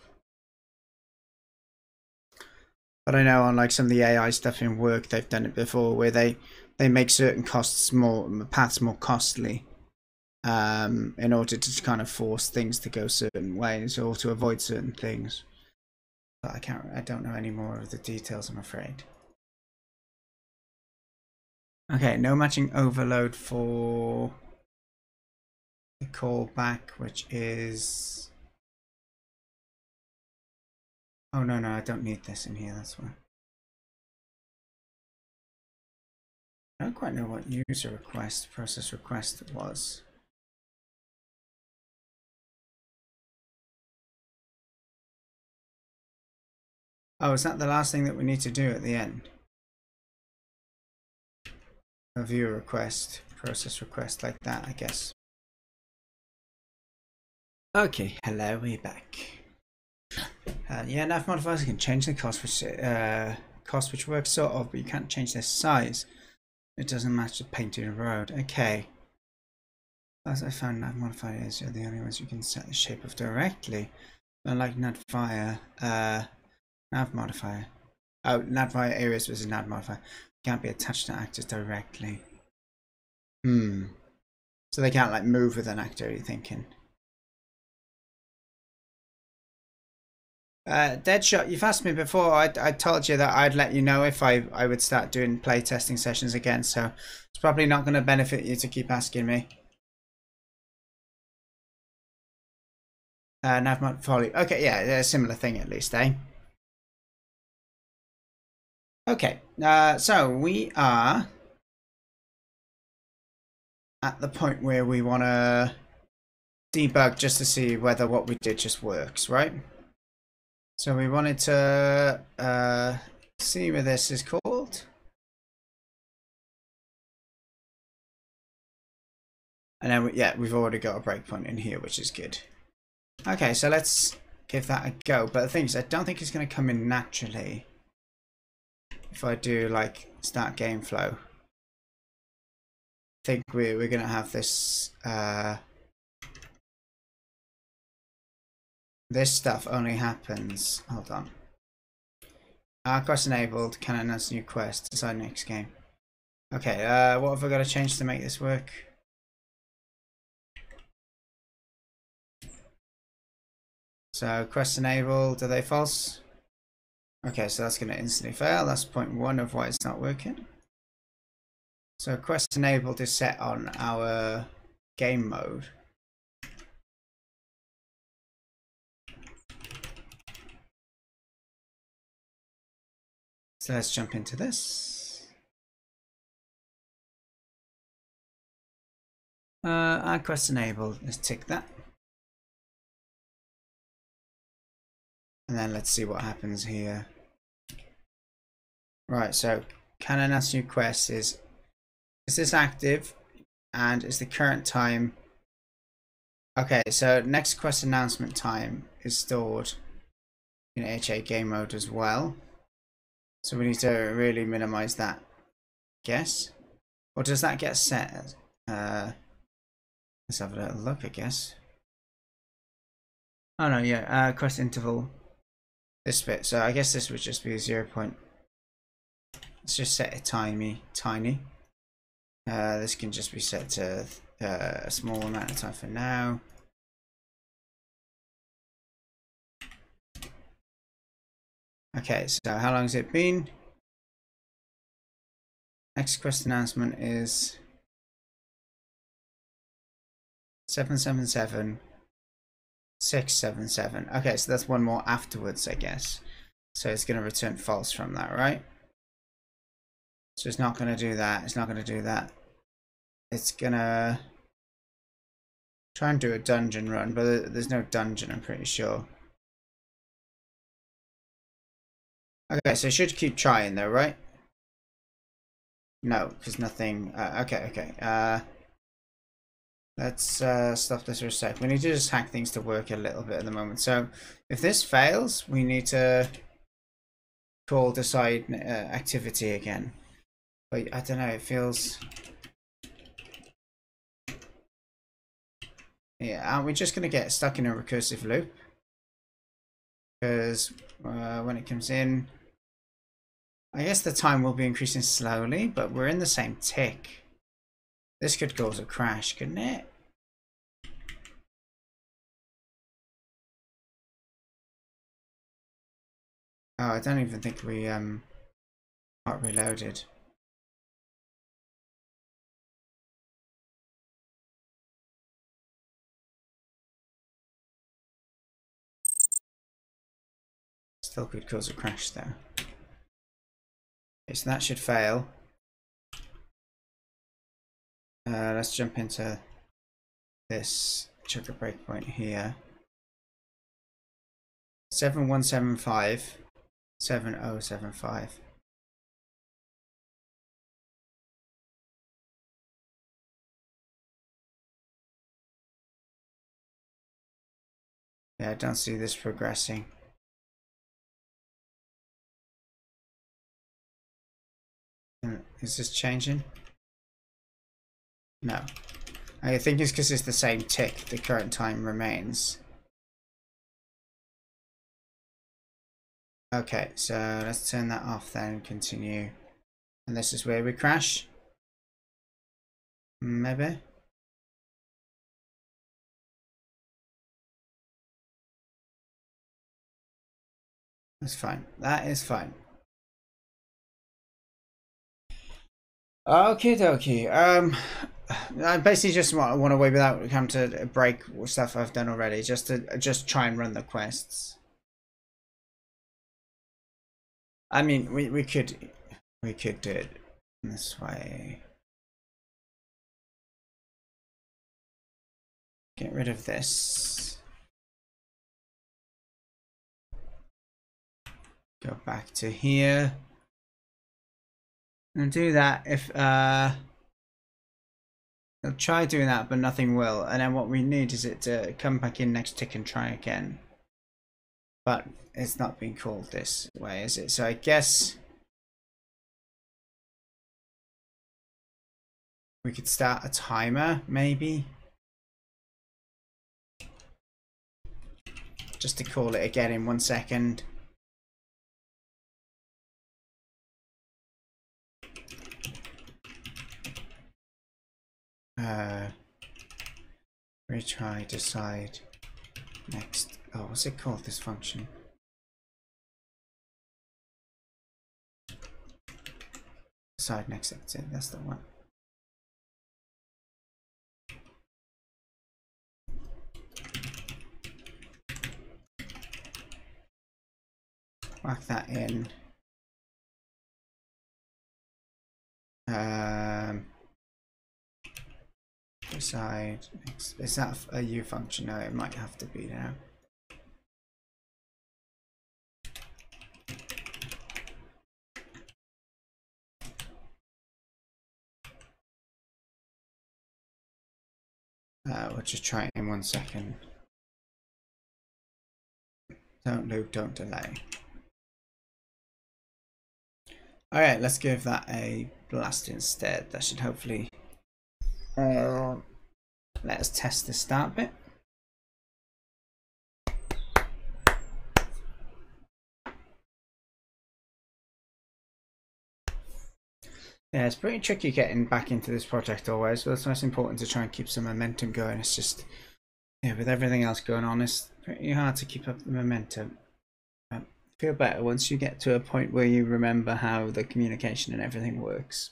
But I know on like some of the AI stuff in work, they've done it before where they make certain costs more paths more costly in order to kind of force things to go certain ways or to avoid certain things. But I don't know any more of the details, I'm afraid. Okay, no matching overload for the callback, which is... Oh, no, I don't need this in here, that's why. I don't quite know what user request, process request was. Oh, is that the last thing that we need to do at the end? A view request, process request, like that, I guess. Okay, hello, we're back. Yeah, nav modifiers can change the cost which works sort of, but you can't change their size. It doesn't match the painted road. Okay. As I found, nav modifiers are the only ones you can set the shape of directly. Unlike navfire, nav modifier. Oh, navfire areas was a nav modifier. Can't be attached to actors directly. So they can't like move with an actor, are you thinking? Deadshot, you've asked me before, I told you that I'd let you know if I would start doing play testing sessions again, so it's probably not going to benefit you to keep asking me. Navmod Folly. Okay, yeah, a similar thing at least, eh? Okay, so we are at the point where we want to debug just to see whether what we did just works, right? So we wanted to see where this is called. And then, yeah, we've already got a breakpoint in here, which is good. Okay, so let's give that a go. But the thing is, I don't think it's going to come in naturally. If I do like start game flow, I think we're gonna have this this stuff only happens. Hold on. Quest enabled. Can announce new quest. Decide next game. Okay. What have I got to change to make this work? So quest enabled. Are they false? Okay, so that's going to instantly fail. That's point one of why it's not working. So quest enabled is set on our game mode. So let's jump into this. Add quest enabled. Let's tick that. And then let's see what happens here. Right, so can announce new quest is this active and is the current time. Okay, so next quest announcement time is stored in HA game mode as well. So we need to really minimize that guess. Or does that get set? Let's have a little look, I guess. Oh no, yeah, quest interval, this bit. So I guess this would just be a 0 point. Let's just set it tiny. This can just be set to a small amount of time for now. Okay, so how long has it been? Next quest announcement is 777 677. Okay, so that's one more afterwards, I guess. So it's going to return false from that, right? So it's not going to do that. It's not going to do that. It's going to try and do a dungeon run, but there's no dungeon, I'm pretty sure. Okay, so it should keep trying though, right? No, because nothing. Okay. Let's stop this for a sec. We need to just hack things to work a little bit at the moment. So if this fails, we need to call decide activity again. But I don't know. It feels. Yeah, aren't we just gonna get stuck in a recursive loop? Because when it comes in, I guess the time will be increasing slowly, but we're in the same tick. This could cause a crash, couldn't it? Oh, I don't even think we got reloaded. Still could cause a crash though. Okay, so that should fail. Let's jump into this, check a breakpoint here. 7175, 7075. Yeah, I don't see this progressing. Is this changing? No. I think it's because it's the same tick, the current time remains. Okay, so let's turn that off then and continue. And this is where we crash. Maybe. That's fine. That is fine. Okie dokie. I basically just want to wait without having to break stuff I've done already, just to try and run the quests. I mean, we could do it this way. Get rid of this. Go back to here. And do that if I'll try doing that, but nothing will. And then what we need is it to come back in next tick and try again. But it's not being called this way, is it? So I guess we could start a timer, maybe, just to call it again in 1 second. Retry, decide, next. Oh, what's it called, this function? Decide, next, that's it, that's the one. Whack that in. Decide. Is that a U function? No, it might have to be now. We'll just try it in 1 second. Don't loop, don't delay. All right, let's give that a blast instead. That should hopefully let us test the start bit. Yeah, it's pretty tricky getting back into this project always, but it's nice and important to try and keep some momentum going. It's just, yeah, with everything else going on, it's pretty hard to keep up the momentum. I feel better once you get to a point where you remember how the communication and everything works.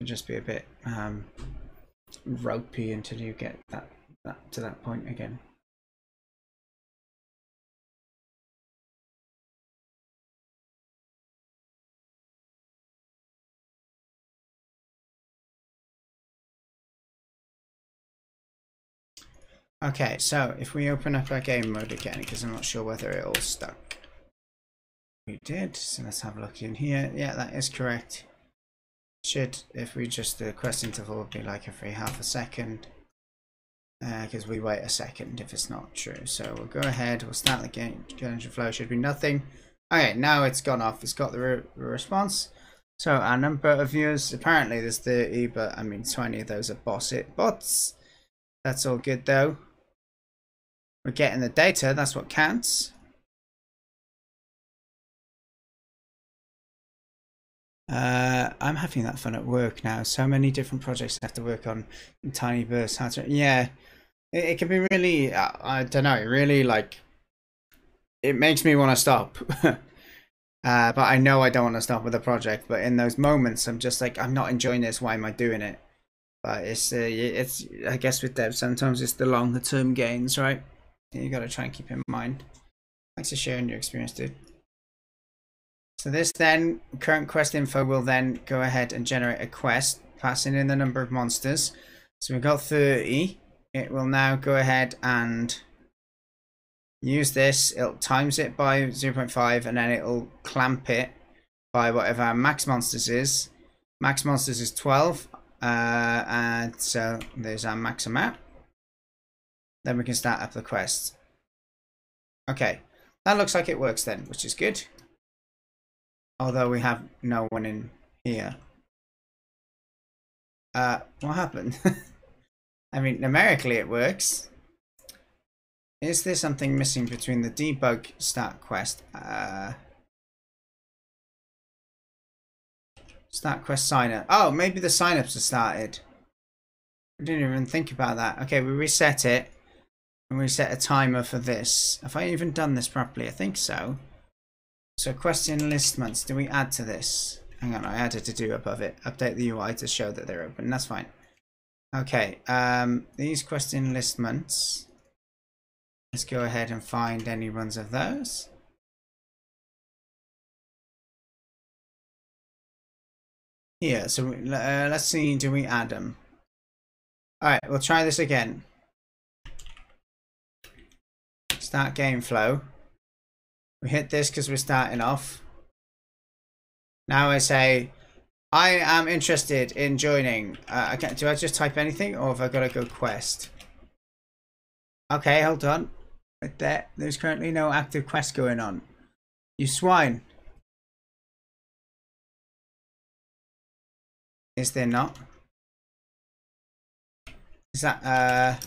It can just be a bit ropey until you get to that point again. Okay, so if we open up our game mode again, because I'm not sure whether it all stuck. We did, so let's have a look in here. Yeah, that is correct. Should, if we just, the quest interval would be like every half a second. Because we wait a second if it's not true. So we'll go ahead, we'll start the game, get into flow, should be nothing. Okay, now it's gone off, it's got the response. So our number of viewers, apparently there's 30, but I mean 20 of those are bots. That's all good though. We're getting the data, that's what counts. I'm having that fun at work now. So many different projects I have to work on in tiny bursts. How to, yeah, it can be really, I don't know, really like, it makes me want to stop. But I know I don't want to stop with the project. But in those moments, I'm just like, I'm not enjoying this. Why am I doing it? But it's I guess with dev sometimes it's the longer term gains, right? You got to try and keep in mind. Thanks for sharing your experience, dude. So this then current quest info will then go ahead and generate a quest, passing in the number of monsters. So we've got 30. It will now go ahead and use this. It'll times it by 0.5, and then it'll clamp it by whatever our max monsters is. Max monsters is 12. And so there's our max amount. Then we can start up the quest. Okay, that looks like it works then, which is good. Although we have no one in here. What happened? I mean, numerically it works. Is there something missing between the debug start quest? Start quest sign up. Oh, maybe the sign ups are started. I didn't even think about that. Okay, we reset it and we set a timer for this. Have I even done this properly? I think so. So quest enlistments. Do we add to this? Hang on, I added to do above it. Update the UI to show that they're open. That's fine. Okay, these quest enlistments. Let's go ahead and find any ones of those. Yeah, so let's see, do we add them? Alright, we'll try this again. Start game flow. We hit this because we're starting off. Now I say, I am interested in joining. Okay, do I just type anything or have I got to go quest? Okay, hold on. Right there. There's currently no active quest going on. You swine. Is there not? Is that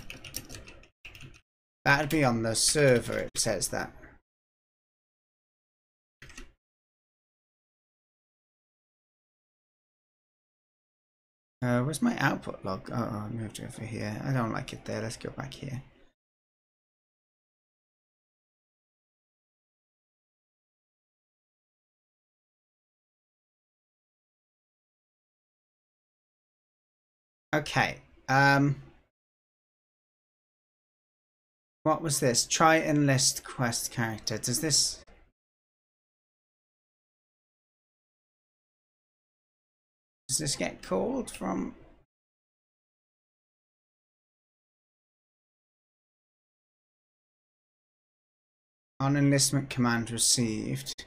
that'd be on the server, it says that. Where's my output log? Oh, I moved over here. I don't like it there, let's go back here. Okay, what was this? Try enlist quest character. Does this... does this get called from... on enlistment command received.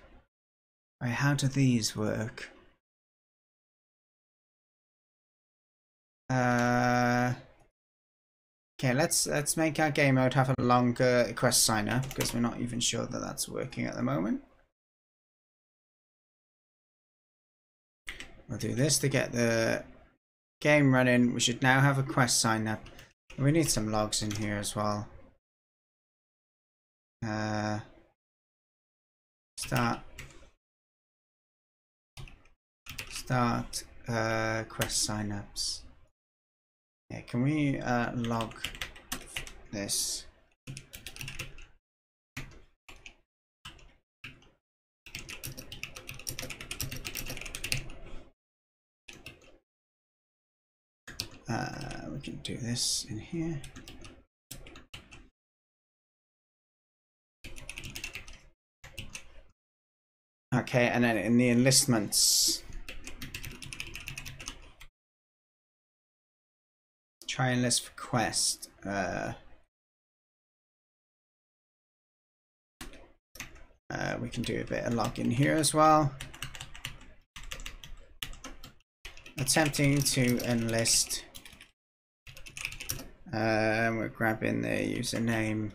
Wait, how do these work? Okay, let's make our game mode have a longer quest signer because we're not even sure that that's working at the moment. We'll do this to get the game running. We should now have a quest sign up. We need some logs in here as well. Start quest signups. Yeah, can we log this? We can do this in here. Okay, and then in the enlistments, try enlist for quest. We can do a bit of login here as well. Attempting to enlist. We're grabbing the username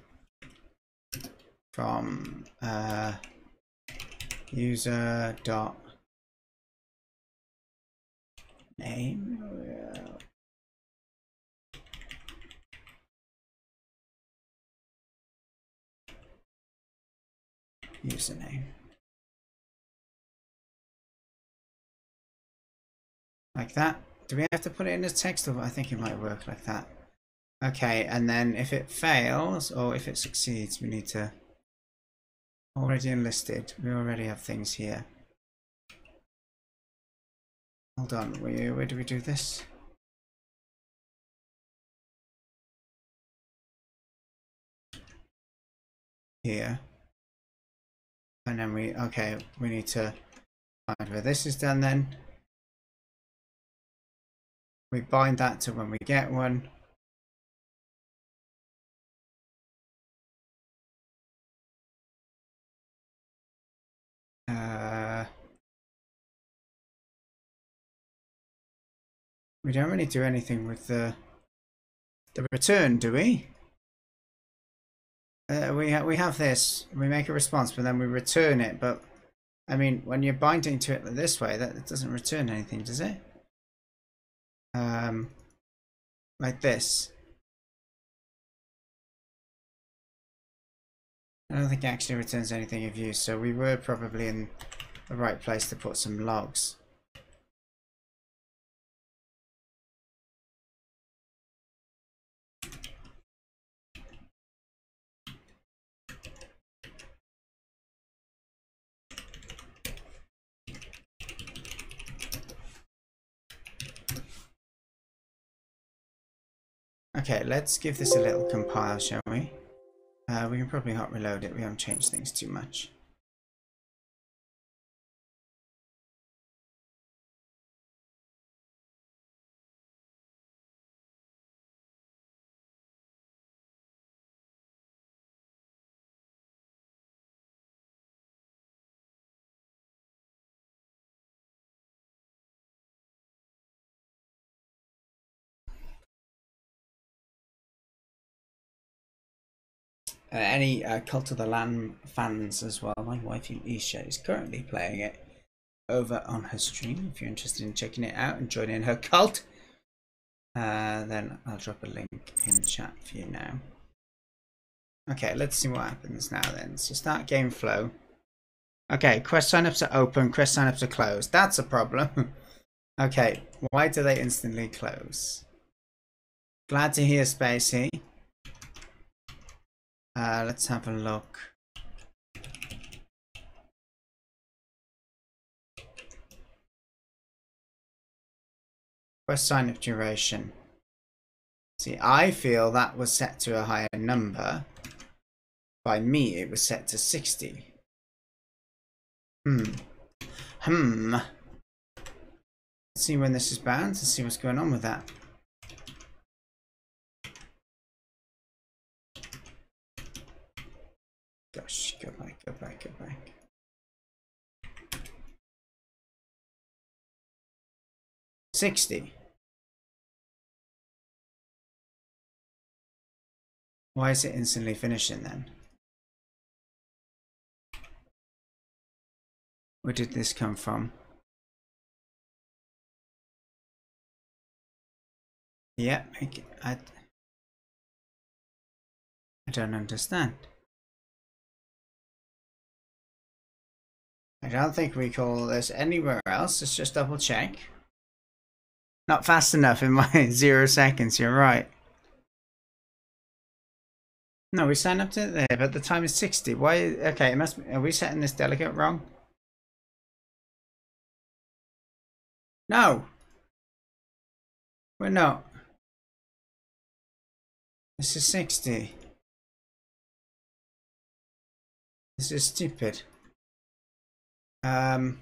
from user.name. Username. Like that. Do we have to put it in the text? Or I think it might work like that. Okay, and then if it fails or if it succeeds, we need to already enlisted. We already have things here. Hold on, where do we do this? Here. And then we need to find where this is done then. We bind that to when we get one. We don't really do anything with the return, do we? We have this. We make a response, but then we return it. But I mean, when you're binding to it this way, that it doesn't return anything, does it? Like this. I don't think it actually returns anything of use, so we were probably in the right place to put some logs. Okay, let's give this a little compile, shall we? We can probably hot reload it, we haven't changed things too much. Any Cult of the Lamb fans as well, my wife Isha is currently playing it over on her stream. If you're interested in checking it out and joining her cult, then I'll drop a link in chat for you now. Okay, let's see what happens now then. So start game flow. Okay, quest signups are open, quest signups are closed. That's a problem. Okay, why do they instantly close? Glad to hear, Spacey. Let's have a look. Quest sign of duration. See, I feel that was set to a higher number. By me, it was set to 60. Let's see when this is banned and see what's going on with that. Gosh, go back, go back, go back. Why is it instantly finishing then? Where did this come from? Yeah, I don't understand. I don't think we call this anywhere else. Let's just double check. Not fast enough in my 0 seconds, you're right. No, we signed up to it there, but the time is 60. Why? Okay, it must be, are we setting this delegate wrong? No! We're not. This is 60. This is stupid. We're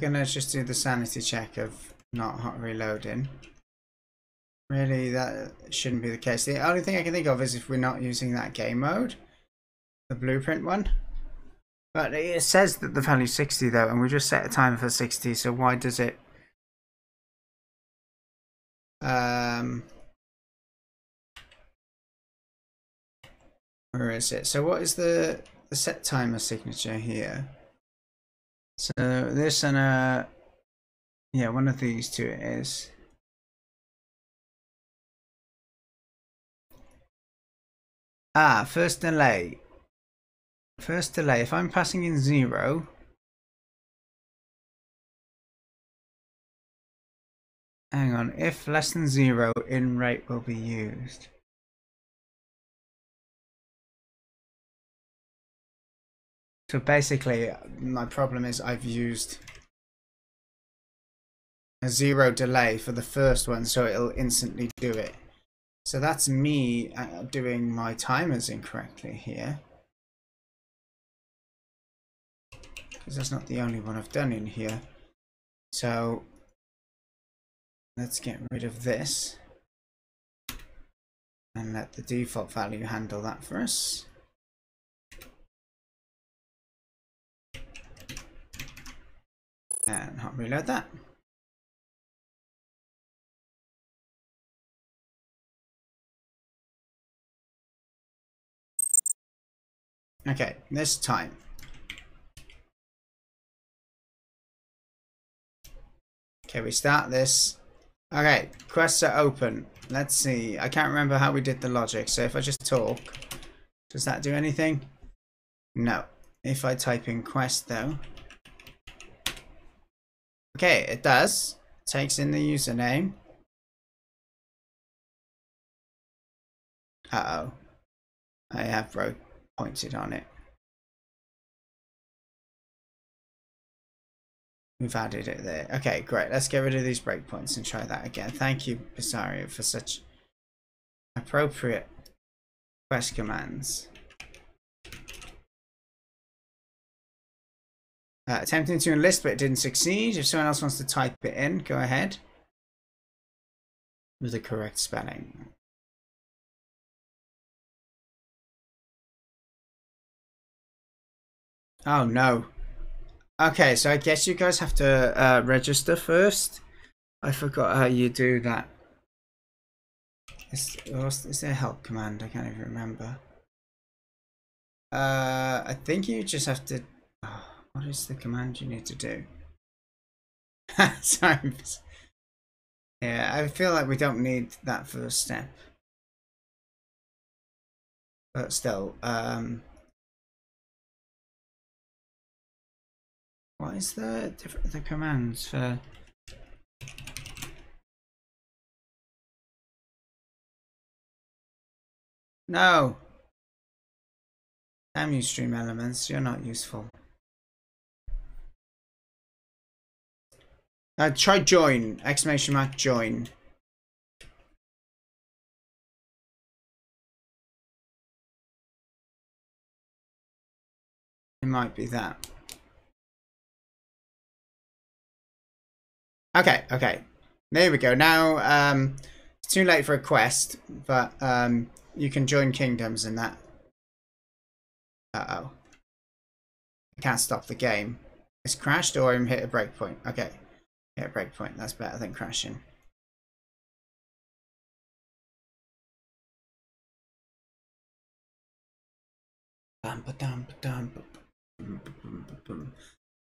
gonna just do the sanity check of not hot reloading. Really, that shouldn't be the case. The only thing I can think of is if we're not using that game mode, the blueprint one. But it says that the value is 60 though, and we just set a time for 60, so why does it? Where is it? So what is the set timer signature here? So this and yeah, one of these two it is. Ah, first delay. First delay, if I'm passing in 0, hang on, if less than 0, in rate will be used. So basically, my problem is I've used a 0 delay for the first one, so it'll instantly do it. So that's me doing my timers incorrectly here. Because that's not the only one I've done in here. So let's get rid of this. And let the default value handle that for us. And hot reload that. Okay, this time. Okay, we start this. Okay, quests are open. Let's see. I can't remember how we did the logic. So if I just talk, does that do anything? No. If I type in quest though. Okay, it does. Takes in the username. Uh-oh. I have rope pointed on it. We've added it there. Okay, great. Let's get rid of these breakpoints and try that again. Thank you, Bizarro, for such appropriate quest commands. Attempting to enlist, but it didn't succeed. If someone else wants to type it in, go ahead. With the correct spelling. Oh no. Okay, so I guess you guys have to register first. I forgot how you do that. Is there a help command? I can't even remember. I think you just have to... Oh, what is the command you need to do? Sorry. Yeah, I feel like we don't need that first step. But still, what is the commands for? No! Damn you, stream elements, you're not useful. Try join! Exclamation mark join. It might be that. Okay, okay. There we go. Now, it's too late for a quest, but you can join kingdoms in that. Uh-oh. I can't stop the game. It's crashed or I'm hit a breakpoint. Okay. Hit a breakpoint. That's better than crashing.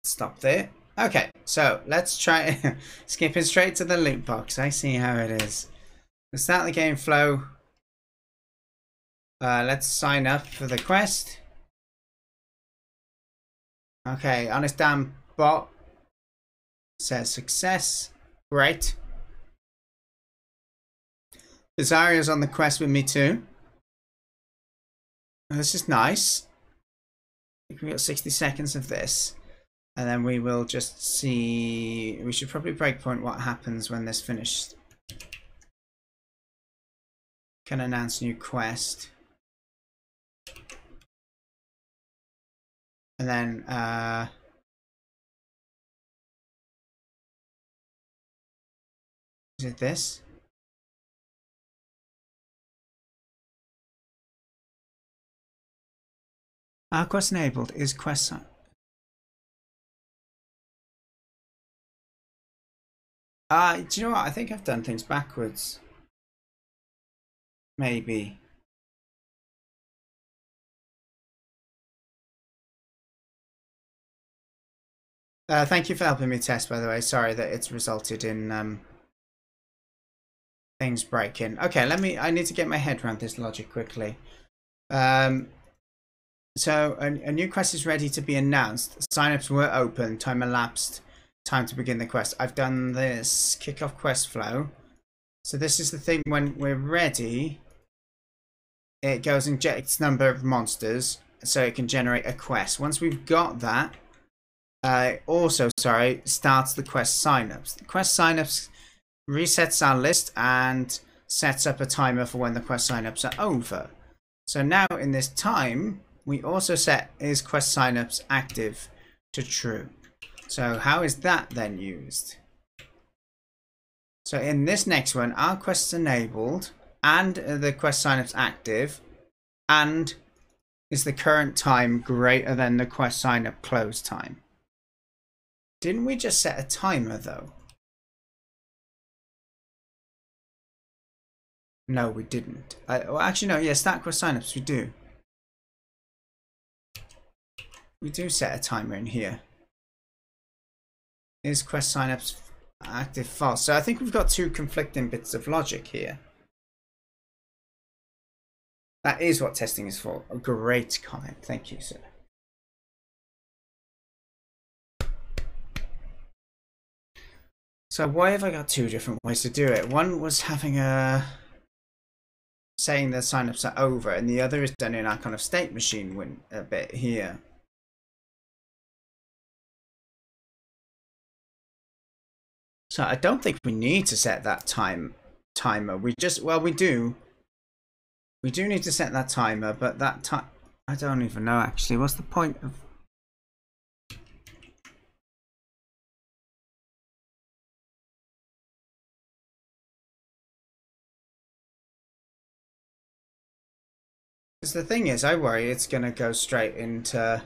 Stop there. Okay, so let's try skipping straight to the loot box. I see how it is. Let's start the game flow. Let's sign up for the quest. Okay, HonestDan bot says success. Great. Desirio's on the quest with me too. This is nice. We've got 60 seconds of this. And then we will just see. We should probably breakpoint what happens when this finished. Can announce new quest. And then is it this? Our quest enabled is quest sign. Do you know what? I think I've done things backwards. Maybe. Thank you for helping me test, by the way. Sorry that it's resulted in things breaking. Okay, I need to get my head around this logic quickly. So a new quest is ready to be announced. Signups were open. Time elapsed. Time to begin the quest. I've done this kickoff quest flow. So this is the thing when we're ready. It goes and injects number of monsters, so it can generate a quest. Once we've got that, starts the quest signups. The quest signups resets our list and sets up a timer for when the quest signups are over. So now in this time, we also set is quest signups active to true. So how is that then used? So in this next one, our quest's enabled and the quest signups active, and is the current time greater than the quest signup close time? Didn't we just set a timer though? No, we didn't. Start quest signups, we do. We do set a timer in here. Is quest signups active false? So I think we've got two conflicting bits of logic here. That is what testing is for. A great comment. Thank you, sir. So why have I got two different ways to do it? One was having saying the signups are over, and the other is done in our kind of state machine a bit here. So I don't think we need to set that timer. We do need to set that timer, but that time, I don't even know actually. What's the point of? Because the thing is, I worry it's going to go straight into.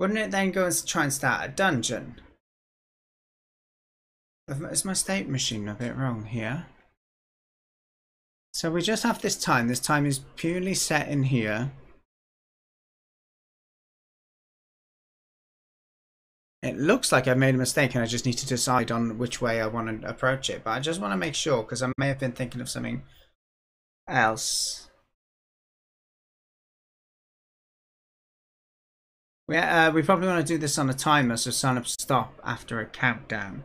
Wouldn't it then go and try and start a dungeon? Is my state machine a bit wrong here? So we just have this time. This time is purely set in here. It looks like I've made a mistake and I just need to decide on which way I want to approach it. But I just want to make sure because I may have been thinking of something else. We probably want to do this on a timer, so sign up stop after a countdown.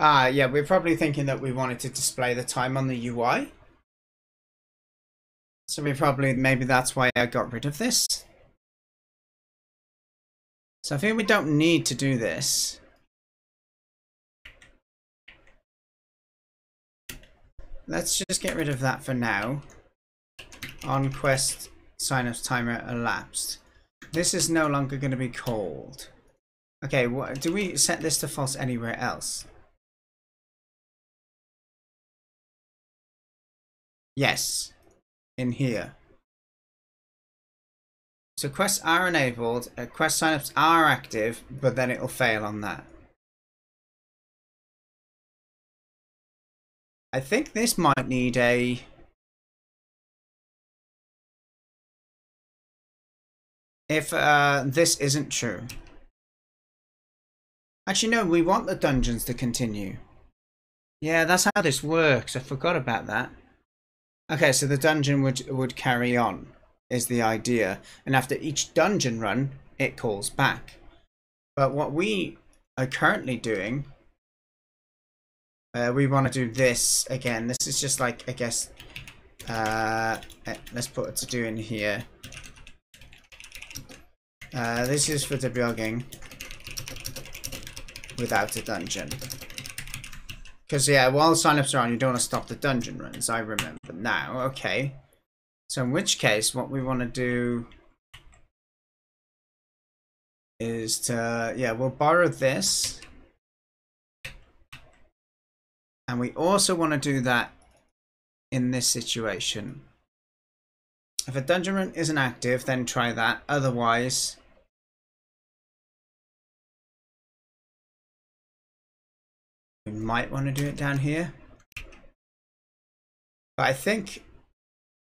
Yeah, we're probably thinking that we wanted to display the time on the UI. So maybe that's why I got rid of this. So I think we don't need to do this. Let's just get rid of that for now. On quest signups timer elapsed. This is no longer going to be called. Okay, what do we set this to false anywhere else? Yes, in here. So quests are enabled, quest signups are active, but then it'll fail on that. I think this might need a... If this isn't true. Actually, no, we want the dungeons to continue. Yeah, that's how this works. I forgot about that. Okay, so the dungeon would carry on, is the idea. And after each dungeon run, it calls back. But what we are currently doing, we want to do this again. This is just like, I guess, let's put a to-do in here. This is for debugging without a dungeon. Because, yeah, while signups are on, you don't want to stop the dungeon runs, I remember now. Okay. So in which case, what we want to do is to... Yeah, we'll borrow this. And we also want to do that in this situation. If a dungeon run isn't active, then try that. Otherwise... We might want to do it down here. But I think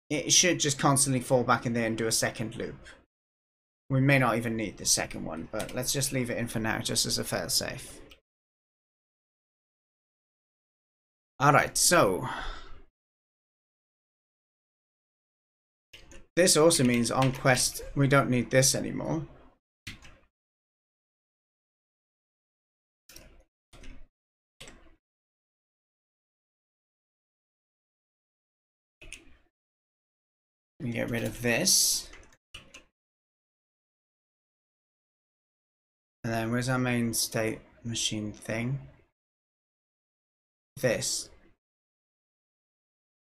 it should just constantly fall back in there and do a second loop. We may not even need the second one, but let's just leave it in for now, just as a failsafe. Alright, so. This also means on quest, we don't need this anymore. We get rid of this. And then where's our main state machine thing? This.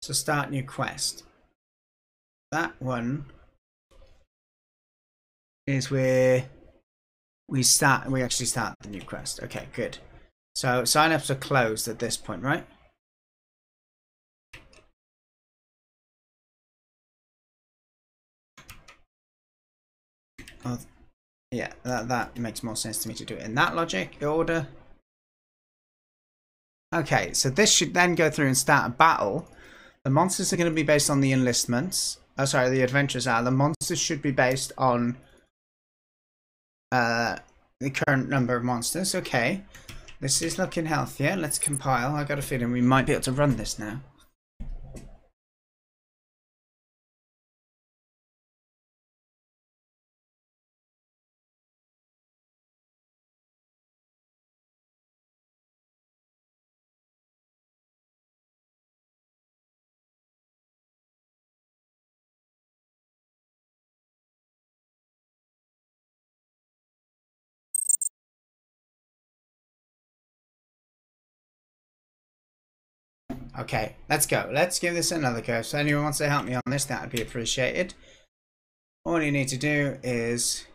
So start new quest. That one is where we actually start the new quest. Okay, good. So signups are closed at this point, right? Oh, yeah, that makes more sense to me to do it in that logic order. Okay, so this should then go through and start a battle. The monsters are going to be based on the enlistments. Oh, sorry, the adventures are. The monsters should be based on the current number of monsters. Okay, this is looking healthier. Let's compile. I got a feeling we might be able to run this now. Okay, let's go. Let's give this another go. So anyone wants to help me on this, that would be appreciated. All you need to do is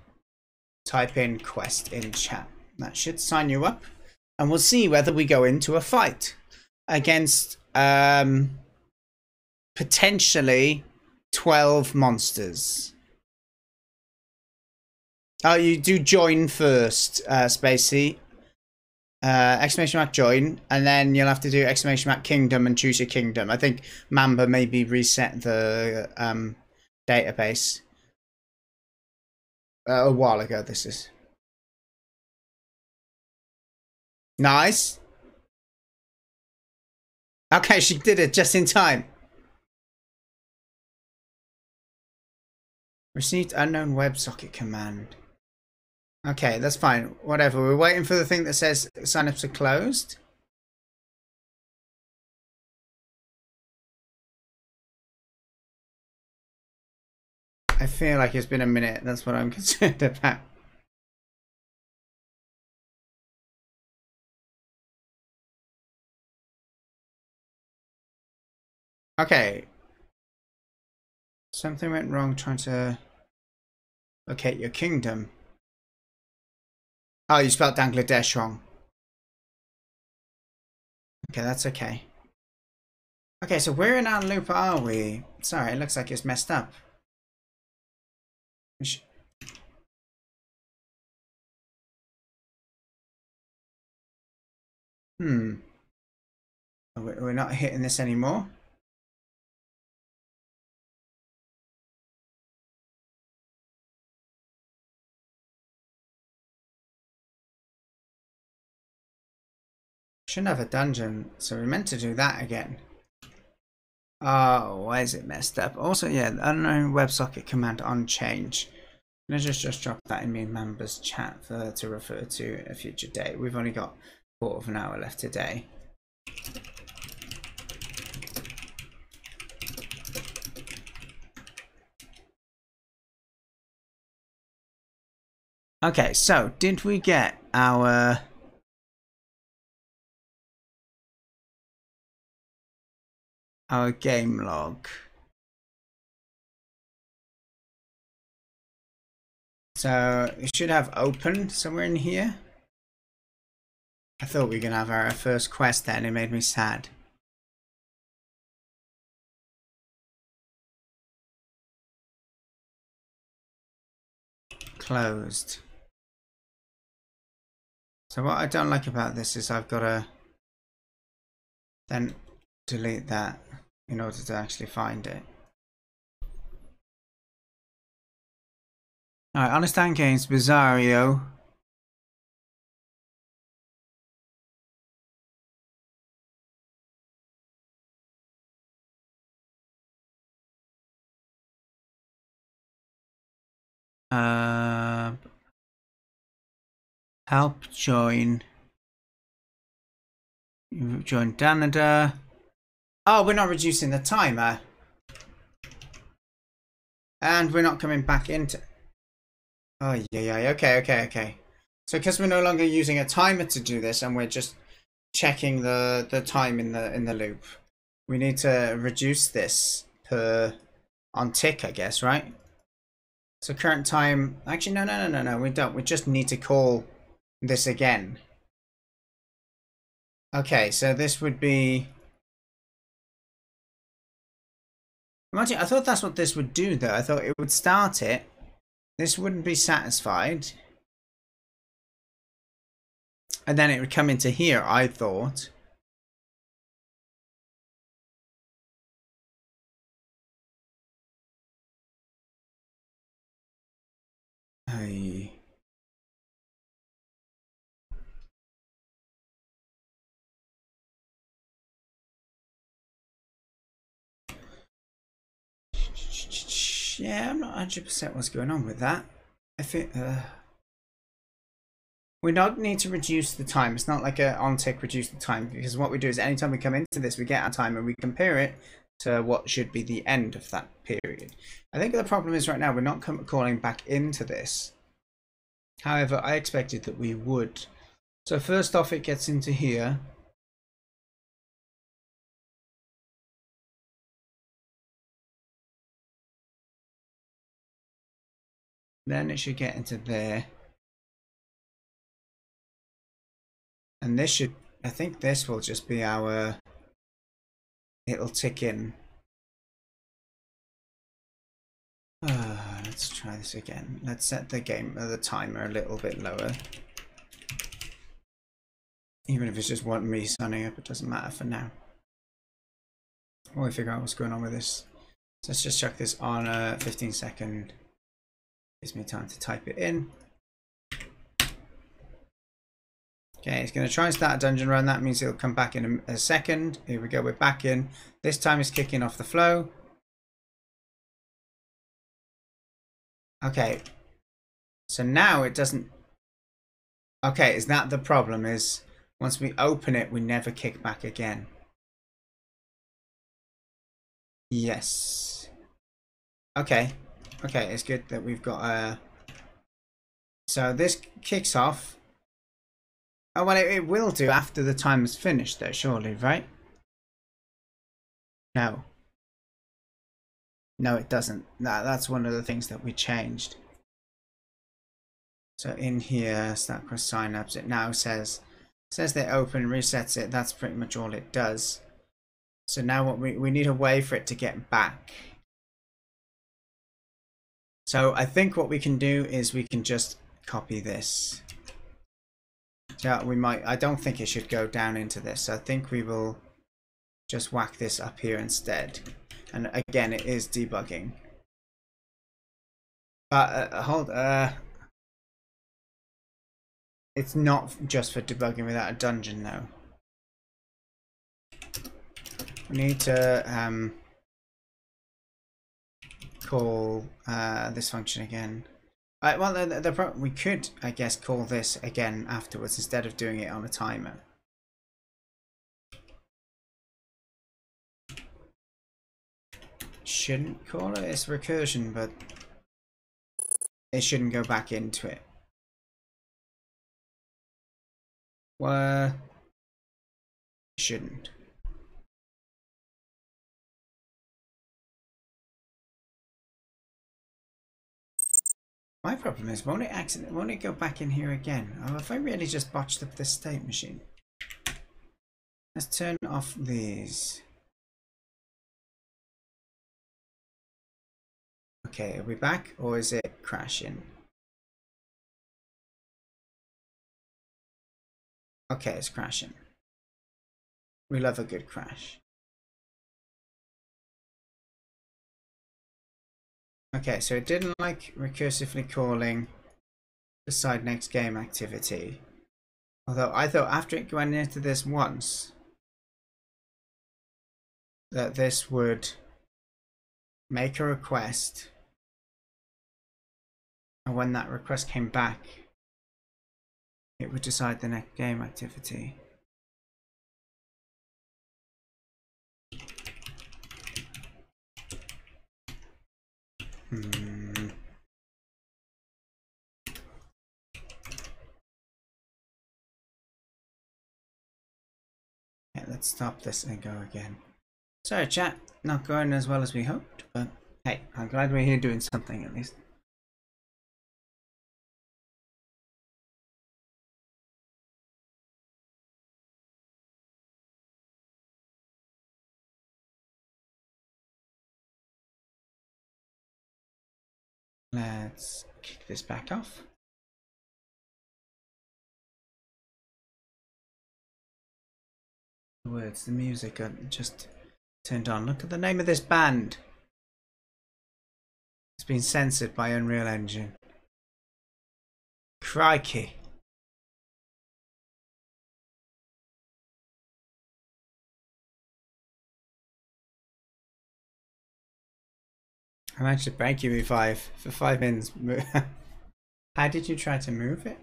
type in quest in chat. That should sign you up. And we'll see whether we go into a fight against potentially 12 monsters. Oh, you do join first, Spacey. Exclamation mark join, and then you'll have to do exclamation mark kingdom and choose your kingdom. I think Mamba maybe reset the database a while ago. This is nice. Okay, she did it just in time. Received unknown WebSocket command. Okay, that's fine. Whatever. We're waiting for the thing that says signups are closed. I feel like it's been a minute. That's what I'm concerned about. Okay. Something went wrong trying to locate your kingdom. Oh, you spelled Bangladesh wrong. Okay, that's okay. Okay, so where in our loop are we? Sorry, it looks like it's messed up. We're not hitting this anymore. Shouldn't have a dungeon, so we meant to do that again. Oh, why is it messed up? Also, yeah, the unknown WebSocket command on change. Let's just drop that in me members chat for to refer to a future date. We've only got a quarter of an hour left today. Okay, so did we get our game log? So we should have open somewhere in here. I thought we were gonna have our first quest there and it made me sad. Closed. So what I don't like about this is I've got to then delete that in order to actually find it. Alright, HonestDanGames, Bizarrio. Help join. You've joined Canada. Oh, we're not reducing the timer. And we're not coming back into... Oh, yeah, okay. So because we're no longer using a timer to do this and we're just checking the time in the loop, we need to reduce this per on tick, I guess, right? So current time... Actually, no, we don't. We just need to call this again. Okay, so this would be... Imagine, I thought that's what this would do though. I thought it would start it. This wouldn't be satisfied. And then it would come into here, I thought. Hey. Yeah, I'm not 100% what's going on with that. If it, we don't need to reduce the time. It's not like a on tick reduce the time, because what we do is anytime we come into this, we get our time and we compare it to what should be the end of that period. I think the problem is right now we're not calling back into this. However, I expected that we would. So first off, it gets into here. Then it should get into there. And this should, I think this will just be our, it'll tick in. Let's try this again. Let's set the game, the timer a little bit lower. Even if it's just one me signing up, it doesn't matter for now. While we figure out what's going on with this. So let's just chuck this on a 15-second. Gives me time to type it in. Okay, it's going to try and start a dungeon run. That means it'll come back in a second. Here we go, we're back in. This time it's kicking off the flow. Okay, so now it doesn't... Okay, is that the problem? Is once we open it, we never kick back again? Yes. Okay. Okay, it's good that we've got a... So this kicks off. Oh, well, it will do after the time is finished, though, surely, right? No. No, it doesn't. That's one of the things that we changed. So in here, start cross signups. It now says they open, resets it. That's pretty much all it does. So now what we need a way for it to get back. So I think what we can do is we can just copy this. So we might, I don't think it should go down into this. So I think we will just whack this up here instead. And again, it is debugging. But it's not just for debugging without a dungeon though. We need to call this function again. Well, we could, I guess, call this again afterwards instead of doing it on a timer. Shouldn't call it, it's recursion, but it shouldn't go back into it. Well, it shouldn't. My problem is, won't it go back in here again? Oh, if I really just botched up this state machine. Let's turn off these. Okay, are we back or is it crashing? Okay, it's crashing. We love a good crash. Okay, so it didn't like recursively calling the side next game activity. Although I thought after it went into this once, that this would make a request. And when that request came back, it would decide the next game activity. Yeah, let's stop this and go again. Sorry chat, not going as well as we hoped, but hey, I'm glad we're here doing something at least. Let's kick this back off. The words, the music are just turned on. Look at the name of this band. It's been censored by Unreal Engine. Crikey. I managed to break you with 5 for 5 minutes. How did you try to move it?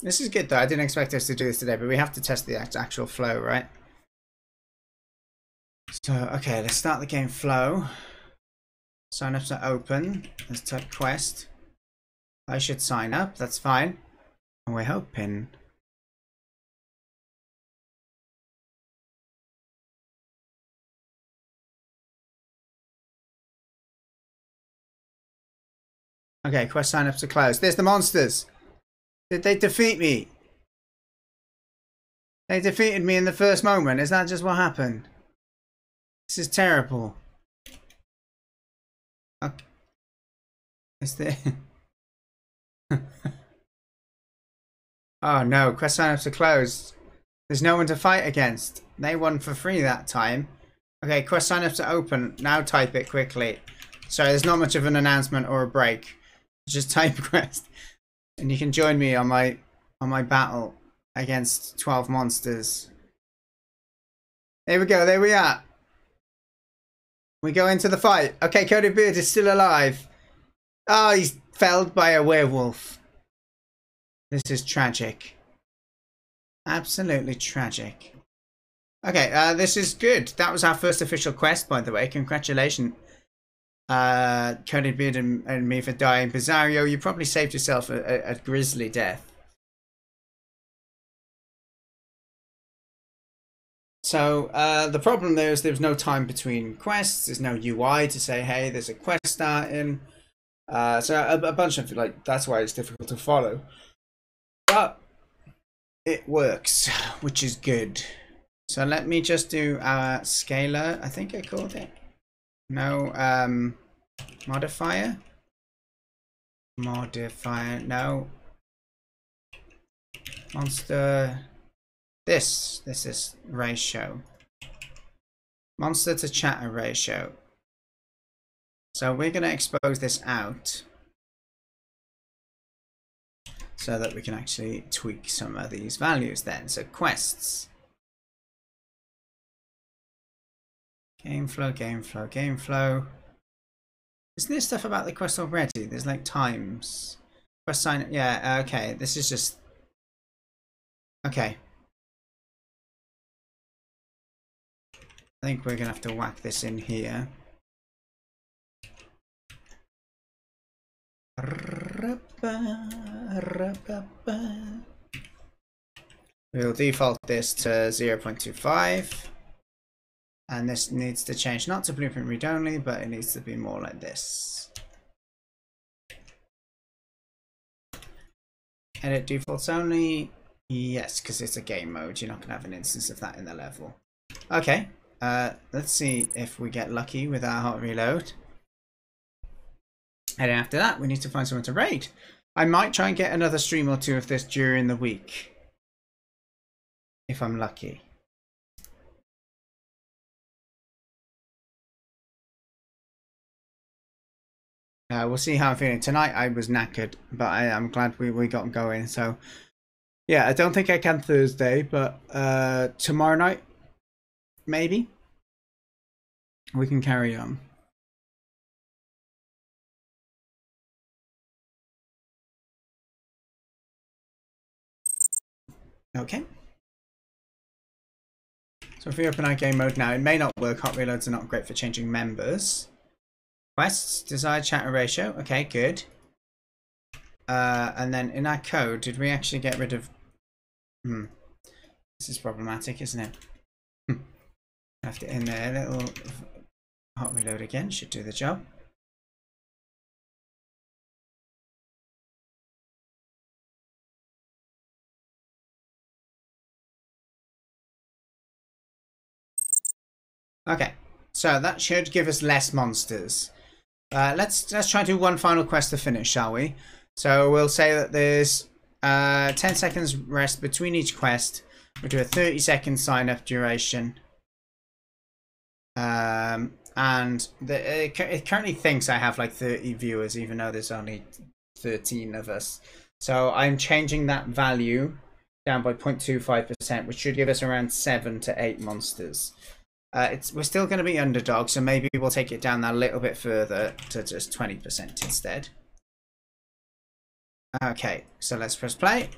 This is good though, I didn't expect us to do this today, but we have to test the actual flow, right? So, okay, let's start the game flow. Sign ups are open, let's type quest. I should sign up, that's fine. And we're hoping. Okay, quest signups are closed. There's the monsters! Did they defeat me? They defeated me in the first moment, is that just what happened? This is terrible. Okay. Is there... Oh no, quest signups are closed. There's no one to fight against. They won for free that time. Okay, quest signups are open. Now type it quickly. Sorry, there's not much of an announcement or a break. Just type quest. And you can join me on my battle against 12 monsters. There we go, there we are. We go into the fight. Okay, Cody Beard is still alive. Oh, he's felled by a werewolf. This is tragic. Absolutely tragic. Okay, this is good. That was our first official quest, by the way. Congratulations, Coded Beard and me for dying. Pizzario, you probably saved yourself a grisly death. So, the problem there is there was no time between quests. There's no UI to say, hey, there's a quest starting. So a bunch of, like, that's why it's difficult to follow. But it works, which is good. So let me just do our scalar. I think I called it. No, modifier, no, monster, this is ratio, monster to chatter ratio. So we're going to expose this out so that we can actually tweak some of these values then. So quests, game flow. Isn't there stuff about the quest already? There's like times. Quest sign, yeah, okay, this is just... Okay. I think we're going to have to whack this in here. We'll default this to 0.25. And this needs to change not to blueprint read only, but it needs to be more like this. Edit defaults only. Yes, because it's a game mode. You're not going to have an instance of that in the level. Okay. Let's see if we get lucky with our hot reload. And after that, we need to find someone to raid. I might try and get another stream or two of this during the week, if I'm lucky. We'll see how I'm feeling. Tonight I was knackered, but I'm glad we got going. So, yeah, I don't think I can Thursday, but tomorrow night, maybe, we can carry on. Okay. So if we open our game mode now, it may not work. Hot reloads are not great for changing members. Quests, desired chatter ratio, okay, good. And then in our code, did we actually get rid of... This is problematic, isn't it? Left it in there, a little hot reload again, should do the job. Okay, so that should give us less monsters. Let's try and do one final quest to finish, shall we? So we'll say that there's 10 seconds rest between each quest. We'll do a 30-second sign-up duration. And it currently thinks I have like 30 viewers, even though there's only 13 of us. So I'm changing that value down by 0.25%, which should give us around 7 to 8 monsters. We're still going to be underdog, so maybe we'll take it down that little bit further to just 20% instead. Okay, so let's press play.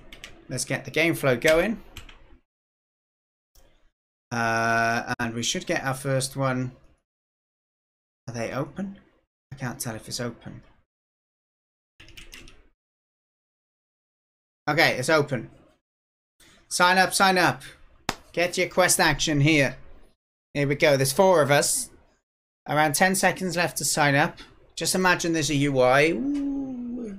Let's get the game flow going. And we should get our first one. Are they open? I can't tell if it's open. Okay, it's open. Sign up, sign up. Get your quest action here. Here we go, there's 4 of us. Around 10 seconds left to sign up. Just imagine there's a UI. Ooh.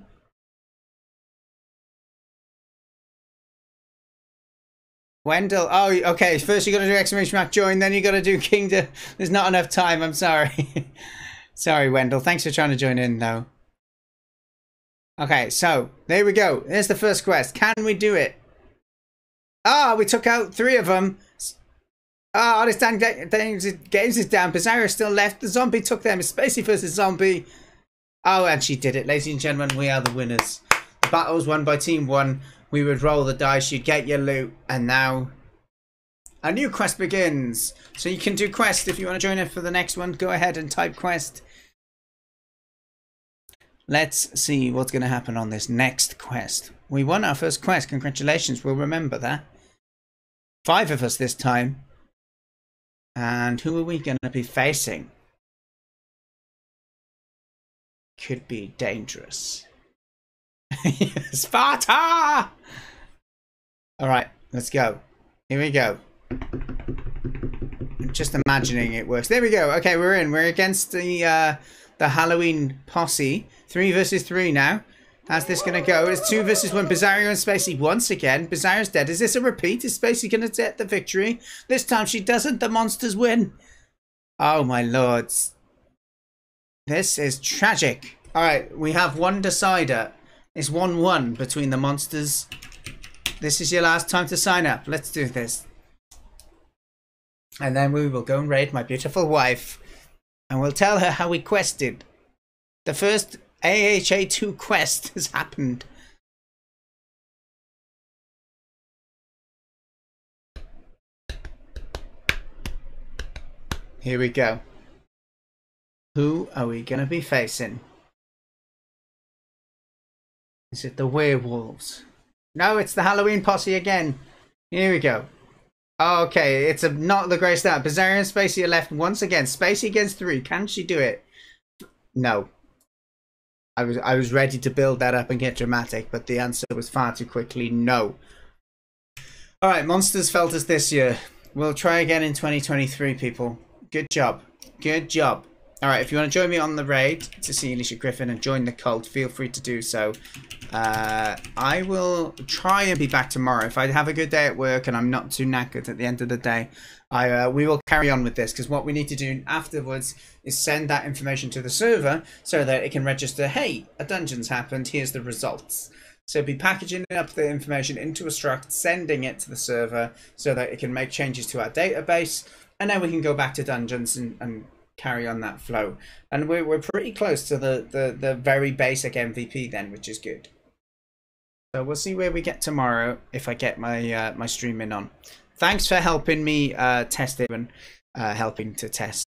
Wendell, oh, okay, first you got to do ! Join, then you got to do kingdom. There's not enough time, I'm sorry. Sorry, Wendell, thanks for trying to join in, though. Okay, so, there we go. Here's the first quest. Can we do it? Ah, we took out 3 of them. Oh, HonestDanGames is down. Bizarro is still left. The zombie took them. It's Spacey versus zombie. Oh, and she did it. Ladies and gentlemen, we are the winners. The battle's won by team 1. We would roll the dice. You'd get your loot. And now a new quest begins. So you can do quest. If you want to join in for the next one, go ahead and type quest. Let's see what's going to happen on this next quest. We won our first quest. Congratulations. We'll remember that. 5 of us this time. And who are we going to be facing? Could be dangerous. Sparta! Alright, let's go. Here we go. I'm just imagining it works. There we go. Okay, we're in. We're against the Halloween posse. 3 versus 3 now. How's this going to go? It's 2 versus 1. Bizarro and Spacey once again. Bizarro's dead. Is this a repeat? Is Spacey going to get the victory? This time she doesn't. The monsters win. Oh, my lords. This is tragic. Alright, we have one decider. It's 1-1 between the monsters. This is your last time to sign up. Let's do this. And then we will go and raid my beautiful wife. And we'll tell her how we quested. The first AHA2 quest has happened. Here we go. Who are we going to be facing? Is it the werewolves? No, it's the Halloween posse again. Here we go. Okay, it's not the great start. Bizarre and Spacey are left once again. Spacey against 3. Can she do it? No. I was ready to build that up and get dramatic, but the answer was far too quickly no. Alright, monsters felt us this year. We'll try again in 2023, people. Good job. Good job. Alright, if you want to join me on the raid to see Alicia Griffin and join the cult, feel free to do so. I will try and be back tomorrow. If I have a good day at work and I'm not too knackered at the end of the day, we will carry on with this, because what we need to do afterwards is send that information to the server so that it can register, hey, a dungeon's happened, here's the results. So be packaging up the information into a struct, sending it to the server so that it can make changes to our database, and then we can go back to dungeons and carry on that flow, and we're pretty close to the very basic MVP then, which is good. So we'll see where we get tomorrow if I get my my streaming on. Thanks for helping me test it and helping to test